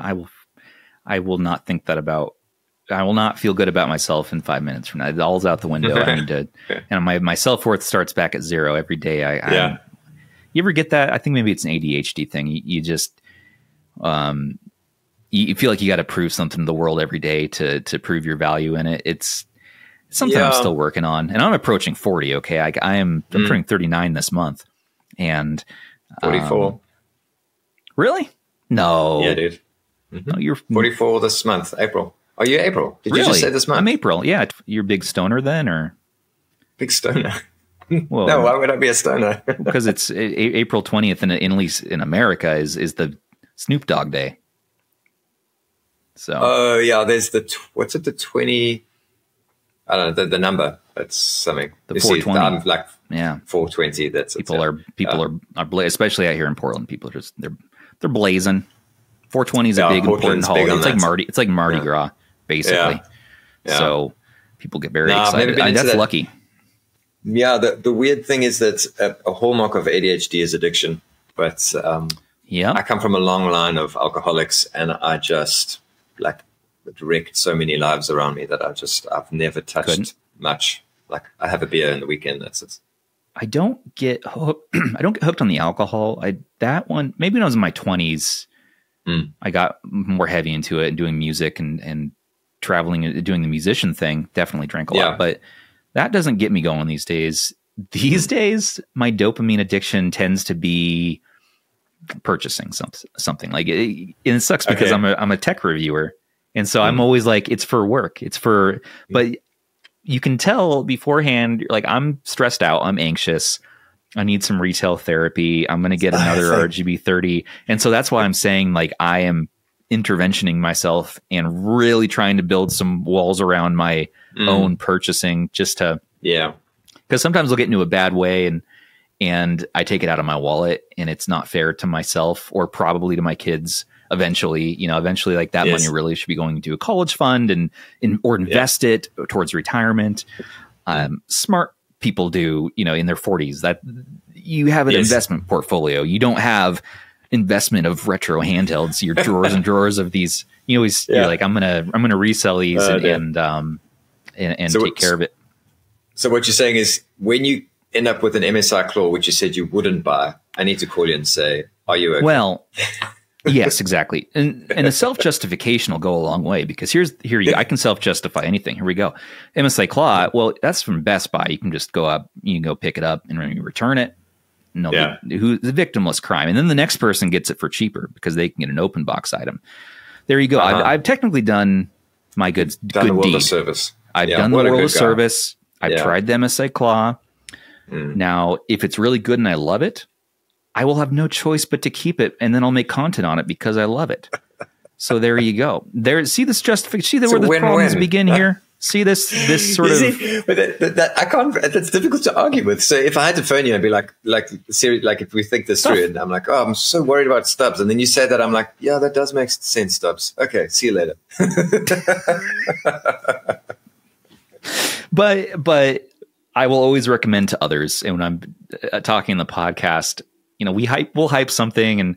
I will not think that about. I will not feel good about myself in 5 minutes from now. It all's out the window. I need to, and my self-worth starts back at zero every day. You ever get that? I think maybe it's an ADHD thing. You just, you feel like you got to prove something to the world every day to prove your value in it. It's something I'm still working on, and I'm approaching 40. Okay. I'm turning 39 this month, and 44. Really? No. Yeah, dude. Mm-hmm. No, you're 44 this month, April. Are you April? Did you just say this month? I'm April. Yeah. You're big stoner then, or? Big stoner. Well, no, why would I be a stoner? Because it's April 20th, and at least in America is the Snoop Dogg Day. So. Oh yeah, there's the what's it? The 20? I don't know the number. That's something. The 420. Like 420. That's people are especially out here in Portland. People are just they're blazing. 420 is a big Portland's important holiday. It's like Mardi. It's like Mardi Gras, basically. Yeah. Yeah. So people get very excited. That's lucky. Yeah. The weird thing is that a hallmark of ADHD is addiction. But yeah, I come from a long line of alcoholics, and I just like it wrecked so many lives around me that I've never touched much. Like I have a beer in the weekend. That's it. I don't get hooked. I don't get hooked on the alcohol. That one maybe when I was in my 20s. I got more heavy into it and doing music and traveling and doing the musician thing. Definitely drank a lot, but that doesn't get me going these days. These days, my dopamine addiction tends to be purchasing something. Like it sucks because I'm a tech reviewer, and so I'm always like, it's for work. It's for, but you can tell beforehand. Like I'm stressed out. I'm anxious. I need some retail therapy. I'm going to get another RGB30. And so that's why I'm saying like I am interventioning myself and really trying to build some walls around my own purchasing just to, because sometimes I'll get into a bad way and I take it out of my wallet, and it's not fair to myself or probably to my kids eventually, you know, like that money really should be going to a college fund or invest it towards retirement. Smart people do, you know, in their 40s, that you have an investment portfolio. You don't have investment of retro handhelds, your drawers and drawers of these, you always you're like, I'm going to resell these and so take care of it. So what you're saying is when you end up with an MSI Claw, which you said you wouldn't buy, I need to call you and say, are you okay? Well, yes, exactly. And the self-justification will go a long way, because I can self-justify anything. Here we go. MSI Claw, well, that's from Best Buy. You can just go up, you can go pick it up and return it. No, the victimless crime. And then the next person gets it for cheaper because they can get an open box item. There you go. I've technically done my good deed. Service. I've done the world of service. I've tried the MSI Claw. Now, if it's really good and I love it, I will have no choice but to keep it, and then I'll make content on it because I love it. So there you go. There, see this justification. See where the problems begin here. See this sort of. See, but that I can't. That's difficult to argue with. So if I had to phone you, I'd be like, seriously, like if we think this through, and I'm like, oh, I'm so worried about Stubbs, and then you say that, I'm like, yeah, that does make sense, Stubbs. Okay, see you later. but I will always recommend to others, and when I'm talking in the podcast. You know, we'll hype something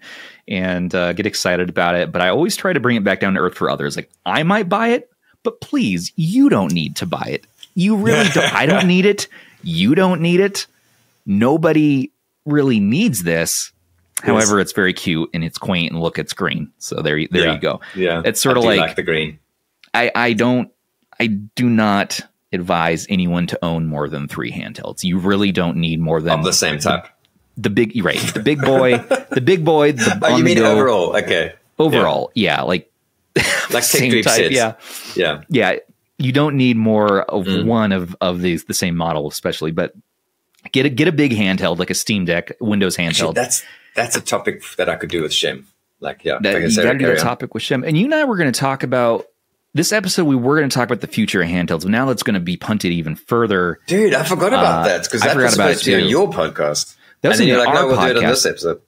and get excited about it. But I always try to bring it back down to earth for others. Like, I might buy it, but please, you don't need to buy it. You really don't. I don't need it. You don't need it. Nobody really needs this. Yes. However, it's very cute and it's quaint, and look, it's green. So there you go. Yeah, it's sort of like the green. I do not advise anyone to own more than 3 handhelds. You really don't need more than of the same type. The big boy. Oh, you mean overall? Okay. Overall, yeah. Like same type, yeah. You don't need more of one of these, the same model, especially. But get a big handheld, like a Steam Deck, Windows handheld. Actually, that's a topic that I could do with Shem. Like, yeah, you got to do a topic with Shem. And you and I were going to talk about. This episode, we were going to talk about the future of handhelds, but now that's going to be punted even further. Dude, I forgot about that because that was supposed to be on your podcast. That was in our podcast. We'll do it on this episode.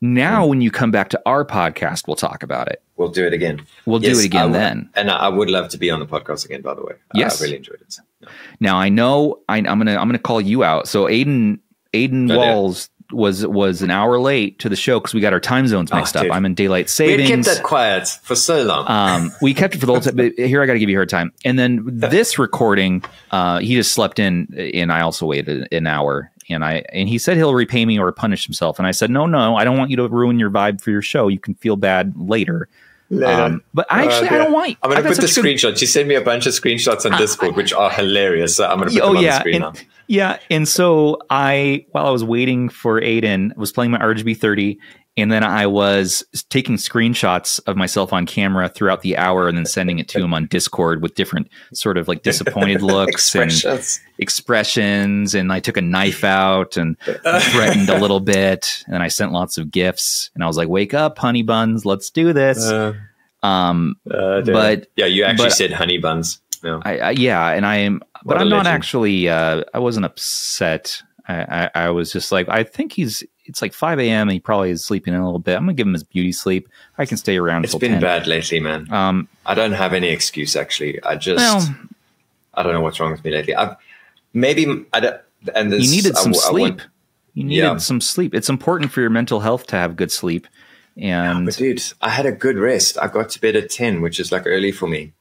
Now, when you come back to our podcast, we'll talk about it. We'll do it again. We'll do it again then. And I would love to be on the podcast again, by the way. Yes. I really enjoyed it. Yeah. Now, I know I'm gonna call you out. So Adin Walls was an hour late to the show because we got our time zones mixed up. I'm in daylight savings. We kept that quiet for so long. We kept it for the whole time. But here, I got to give you a hard time. And then this recording, he just slept in, and I also waited an hour. And he said he'll repay me or punish himself. And I said, no, I don't want you to ruin your vibe for your show. You can feel bad later. But actually, I don't want. I'm going to put the screenshots. She sent me a bunch of screenshots on Discord, which are hilarious. So I'm going to put them on the screen now. Yeah, and so while I was waiting for Adin, was playing my RGB 30, and then I was taking screenshots of myself on camera throughout the hour, and then sending it to him on Discord with different sort of like disappointed looks and expressions. And I took a knife out and threatened a little bit, and I sent lots of GIFs. And I was like, "Wake up, honey buns! Let's do this." You actually said honey buns. No. I wasn't upset. I was just like, I think it's like 5 a.m. and he probably is sleeping in a little bit. I'm going to give him his beauty sleep. I can stay around. It's been 10. Bad lately, man. I don't have any excuse, actually. I don't know what's wrong with me lately. You needed some sleep. You needed some sleep. It's important for your mental health to have good sleep. And but dude, I had a good rest. I got to bed at 10, which is like early for me.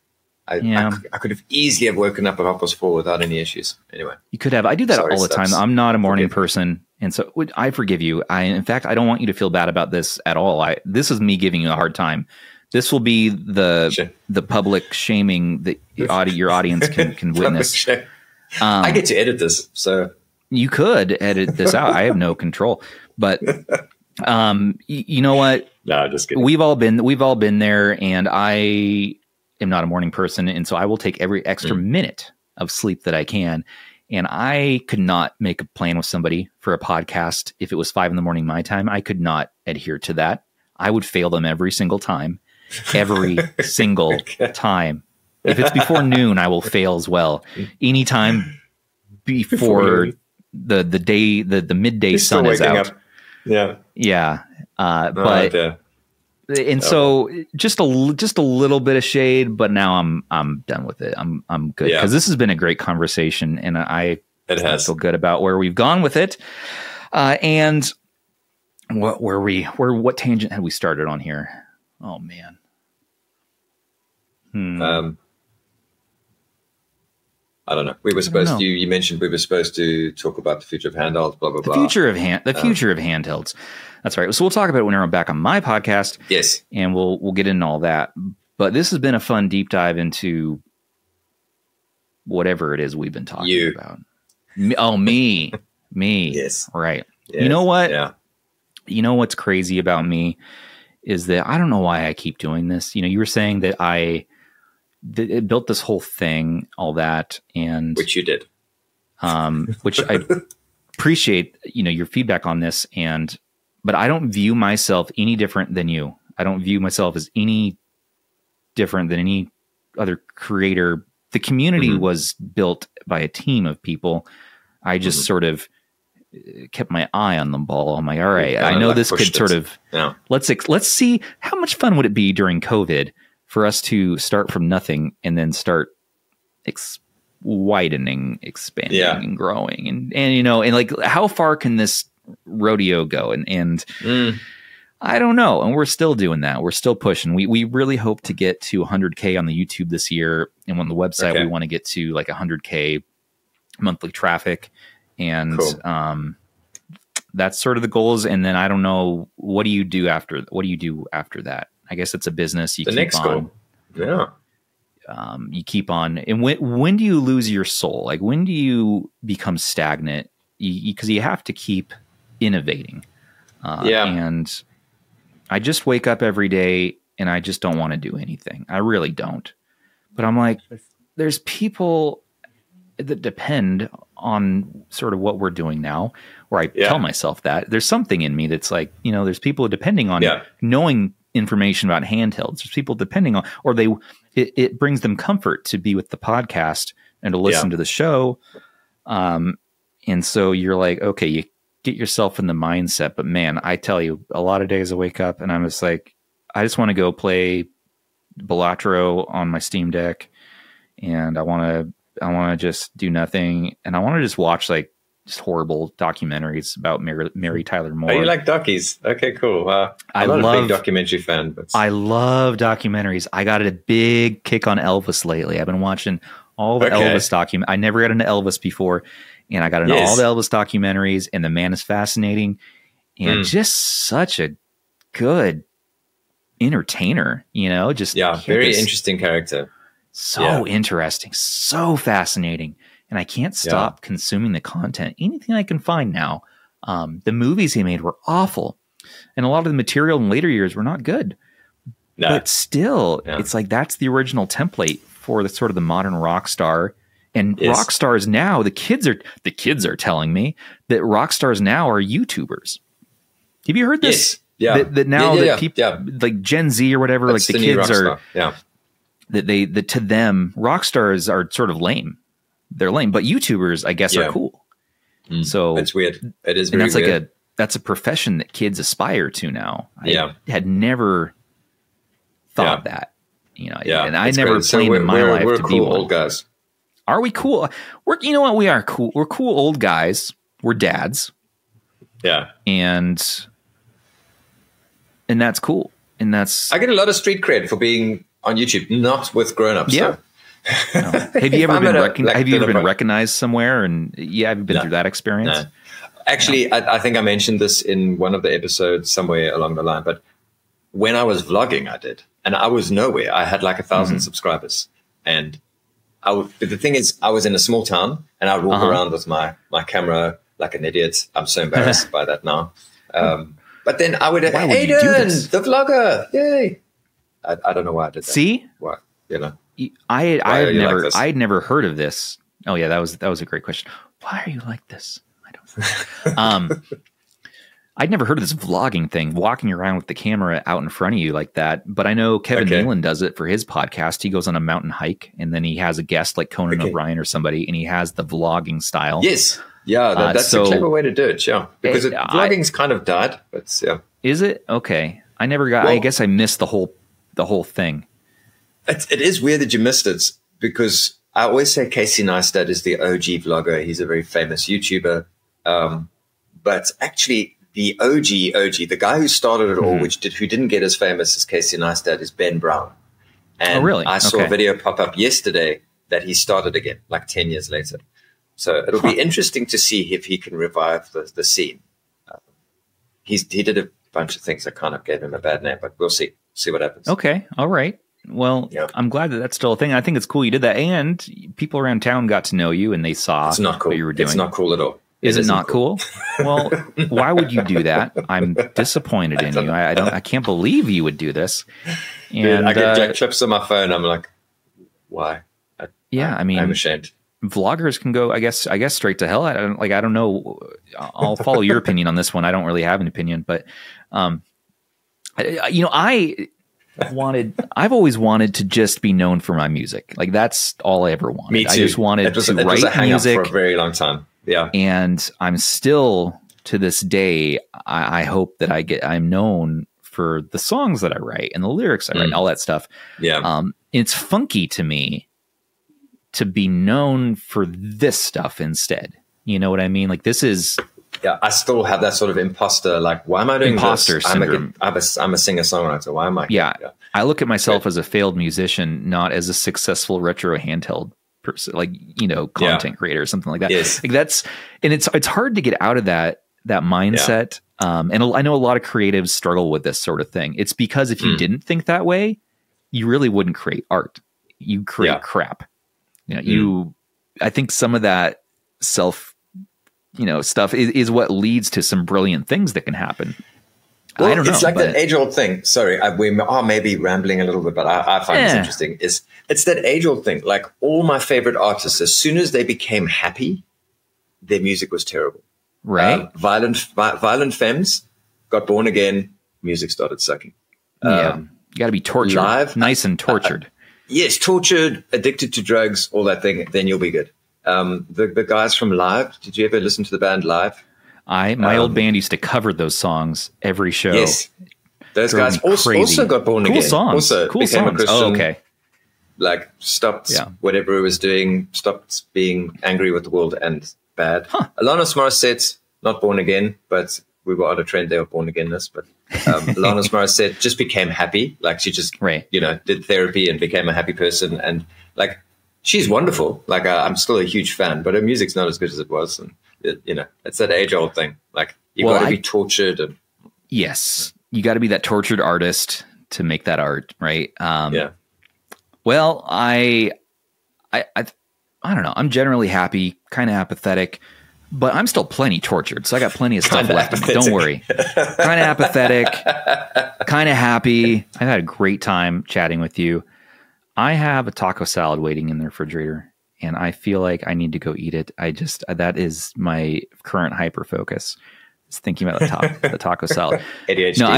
I could have easily woken up at 4:30 without any issues. Anyway, you could have. I do that all the time. I'm not a morning person, and so I forgive you. In fact, I don't want you to feel bad about this at all. This is me giving you a hard time. This will be the public shaming that your audience can witness. I get to edit this, so you could edit this out. I have no control, but. You know what? No, just kidding. We've all been there, and I am not a morning person, and so I will take every extra minute of sleep that I can. And I could not make a plan with somebody for a podcast if it was 5 a.m. my time. I could not adhere to that. I would fail them every single time. Every single time. If it's before noon, I will fail as well. Anytime before the day, the midday sun is out. Yeah. So just a little bit of shade, but now I'm done with it. I'm good because this has been a great conversation, and I feel good about where we've gone with it. And what tangent had we started on here? Oh man. I don't know. You mentioned we were supposed to talk about the future of handhelds, blah, blah, blah. The future of handhelds. That's right. So we'll talk about it when I'm back on my podcast. Yes. And we'll get into all that. But this has been a fun deep dive into whatever it is we've been talking about. Me. Me. Yes. Right. Yes. You know what? Yeah. You know what's crazy about me is that I don't know why I keep doing this. You know, you were saying that it built this whole thing, all that, and which you did, which I appreciate, your feedback on this. But I don't view myself any different than you. I don't view myself as any different than any other creator. The community was built by a team of people. I just sort of kept my eye on the ball. I'm like, all right, I know this could sort of let's see how much fun would it be during COVID for us to start from nothing and then start widening, expanding, and growing, and like how far can this rodeo go? And I don't know. And we're still doing that. We're still pushing. We really hope to get to 100K on the YouTube this year, and on the website we want to get to like 100K monthly traffic, and that's sort of the goals. And then I don't know, what do you do after that? I guess it's a business. You keep on. The next goal. Yeah. You keep on. And when do you lose your soul? Like, when do you become stagnant? Because you have to keep innovating. And I just wake up every day and I just don't want to do anything. I really don't. But I'm like, there's people that depend on sort of what we're doing now, where I tell myself that. There's something in me that's like, there's people depending on knowing information about handhelds. There's people depending on, or it brings them comfort to be with the podcast and to listen to the show. And so you're like, okay, get yourself in the mindset. But man, I tell you, a lot of days I wake up and I'm just like, I just want to go play Bellatro on my Steam Deck, and I want to just do nothing, and I want to just watch like just horrible documentaries about Mary Tyler Moore. Oh, you like duckies? Okay, cool. I'm not a big documentary fan, but I love documentaries. I got a big kick on Elvis lately. I've been watching all the Elvis document. I never got into Elvis before, and I got into all the Elvis documentaries. And the man is fascinating, and just such a good entertainer. You know, just very interesting character. So interesting, so fascinating, and I can't stop consuming the content. Anything I can find now. The movies he made were awful, and a lot of the material in later years were not good. No. But still, it's like that's the original template for the sort of the modern rock star. And rock stars now, the kids are telling me that rock stars now are YouTubers. Have you heard this? Yeah. That now that people like Gen Z or whatever, that's like the kids are that to them, rock stars are sort of lame. They're lame, but YouTubers, I guess, are cool. Mm. So it's weird. It is very weird. Like that's a profession that kids aspire to now. I had never thought of that. You know, and I never claimed in my life to be old guys. Are we cool? You know what? We are cool. We're cool old guys. We're dads. Yeah, and that's cool. And that's I get a lot of street cred for being on YouTube, not with grown-ups. Yeah. So. No. Have you ever been recognized somewhere? And have you been through that experience? No. Actually, no. I think I mentioned this in one of the episodes somewhere along the line. But when I was vlogging, I did, and I was nowhere. I had like 1,000 subscribers, and but the thing is, I was in a small town, and I would walk around with my camera like an idiot. I'm so embarrassed by that now. But then I would, Aiden, the vlogger, yay! I don't know why I did that. See, what you know, I had never heard of this. Oh yeah, that was a great question. Why are you like this? I don't know. I'd never heard of this vlogging thing, walking around with the camera out in front of you like that. But I know Kevin Nealon does it for his podcast. He goes on a mountain hike, and then he has a guest like Conan O'Brien or somebody, and he has the vlogging style. Yes. Yeah, that's a clever way to do it, yeah. Because vlogging's kind of died. But, yeah. Is it? Okay. I never got... Well, I guess I missed the whole thing. It is weird that you missed it, because I always say Casey Neistat is the OG vlogger. He's a very famous YouTuber. But actually... The OG, the guy who started it all, who didn't get as famous as Casey Neistat, is Ben Brown. And I saw a video pop up yesterday that he started again, like 10 years later. So it'll be interesting to see if he can revive the scene. He did a bunch of things that kind of gave him a bad name, but we'll see what happens. Okay, all right. Well, I'm glad that that's still a thing. I think it's cool you did that, and people around town got to know you, and they saw what you were doing. It's not cool at all. Is it not cool? Well, why would you do that? I'm disappointed in you. I can't believe you would do this. And dude, I get jack trips on my phone. I'm like, why? I'm ashamed. Vloggers can go, I guess straight to hell. I don't know. I'll follow your opinion on this one. I don't really have an opinion, but I've always wanted to just be known for my music. Like that's all I ever wanted. Me too. I just wanted to write music for a very long time. Yeah. And I'm still to this day, I hope that I'm known for the songs that I write and the lyrics I write and all that stuff. Yeah. It's funky to me to be known for this stuff instead. You know what I mean? Like this is. Yeah. I still have that sort of imposter. Like, why am I doing imposter syndrome? I'm a singer songwriter. Why am I? Yeah. I look at myself as a failed musician, not as a successful retro handheld person, like, you know, content creator or something like that. Yes. Like that's, and it's hard to get out of that mindset. And I know a lot of creatives struggle with this sort of thing. It's because if you didn't think that way, you really wouldn't create art. You create crap. You know, I think some of that self, you know, stuff is what leads to some brilliant things that can happen. Well, I don't know. It's like that age-old thing. Sorry, we are maybe rambling a little bit, but I find this interesting. It's that age-old thing. Like all my favorite artists, as soon as they became happy, their music was terrible. Right. Violent Femmes got born again. Music started sucking. You got to be tortured. Live, nice and tortured. Yes, tortured, addicted to drugs, all that thing. Then you'll be good. The guys from Live. Did you ever listen to the band Live? My old band used to cover those songs every show. Yes, those guys also got born again. Cool songs. Also cool became songs. A Christian. Oh, okay. Like stopped whatever he was doing, stopped being angry with the world and bad. Huh. Alanis Morissette, not born again, but we were on a trend. They were born againness, but Alanis Morissette just became happy. Like she just, you know, did therapy and became a happy person. And like she's wonderful. Like I'm still a huge fan, but her music's not as good as it was. And it, you know, it's that age-old thing. Like you got to be tortured. And yes, you got to be that tortured artist to make that art, right? Yeah. Well, I don't know. I'm generally happy, kind of apathetic, but I'm still plenty tortured. So I got plenty of stuff left in me. Don't worry. Kind of apathetic, kind of happy. I've had a great time chatting with you. I have a taco salad waiting in the refrigerator, and I feel like I need to go eat it. I just, that is my current hyper focus. Just thinking about the taco salad. ADHD. No,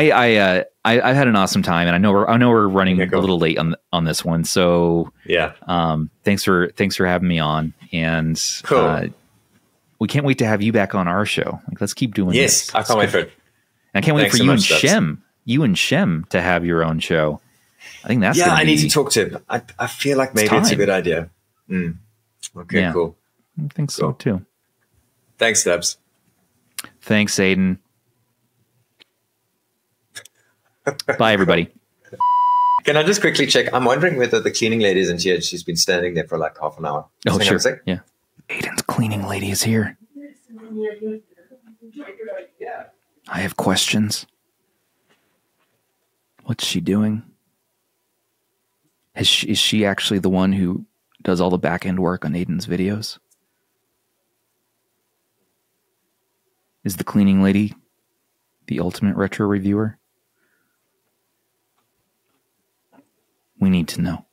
I've had an awesome time, and I know we're running a little late on this one. So yeah, thanks for having me on, and cool. We can't wait to have you back on our show. Like, let's keep doing this. I can't wait for it. And I can't wait for you and Shem, to have your own show. I think that's I need to talk to him. I feel like maybe it's a good idea. Mm. Okay, cool. I think so too. Thanks, Stubbs. Thanks, Aiden. Bye, everybody. Can I just quickly check? I'm wondering whether the cleaning lady isn't here. She's been standing there for like half an hour. Oh, sure. Yeah. Aiden's cleaning lady is here. I have questions. What's she doing? Is she actually the one who does all the back-end work on Aiden's videos? Is the cleaning lady the ultimate retro reviewer? We need to know.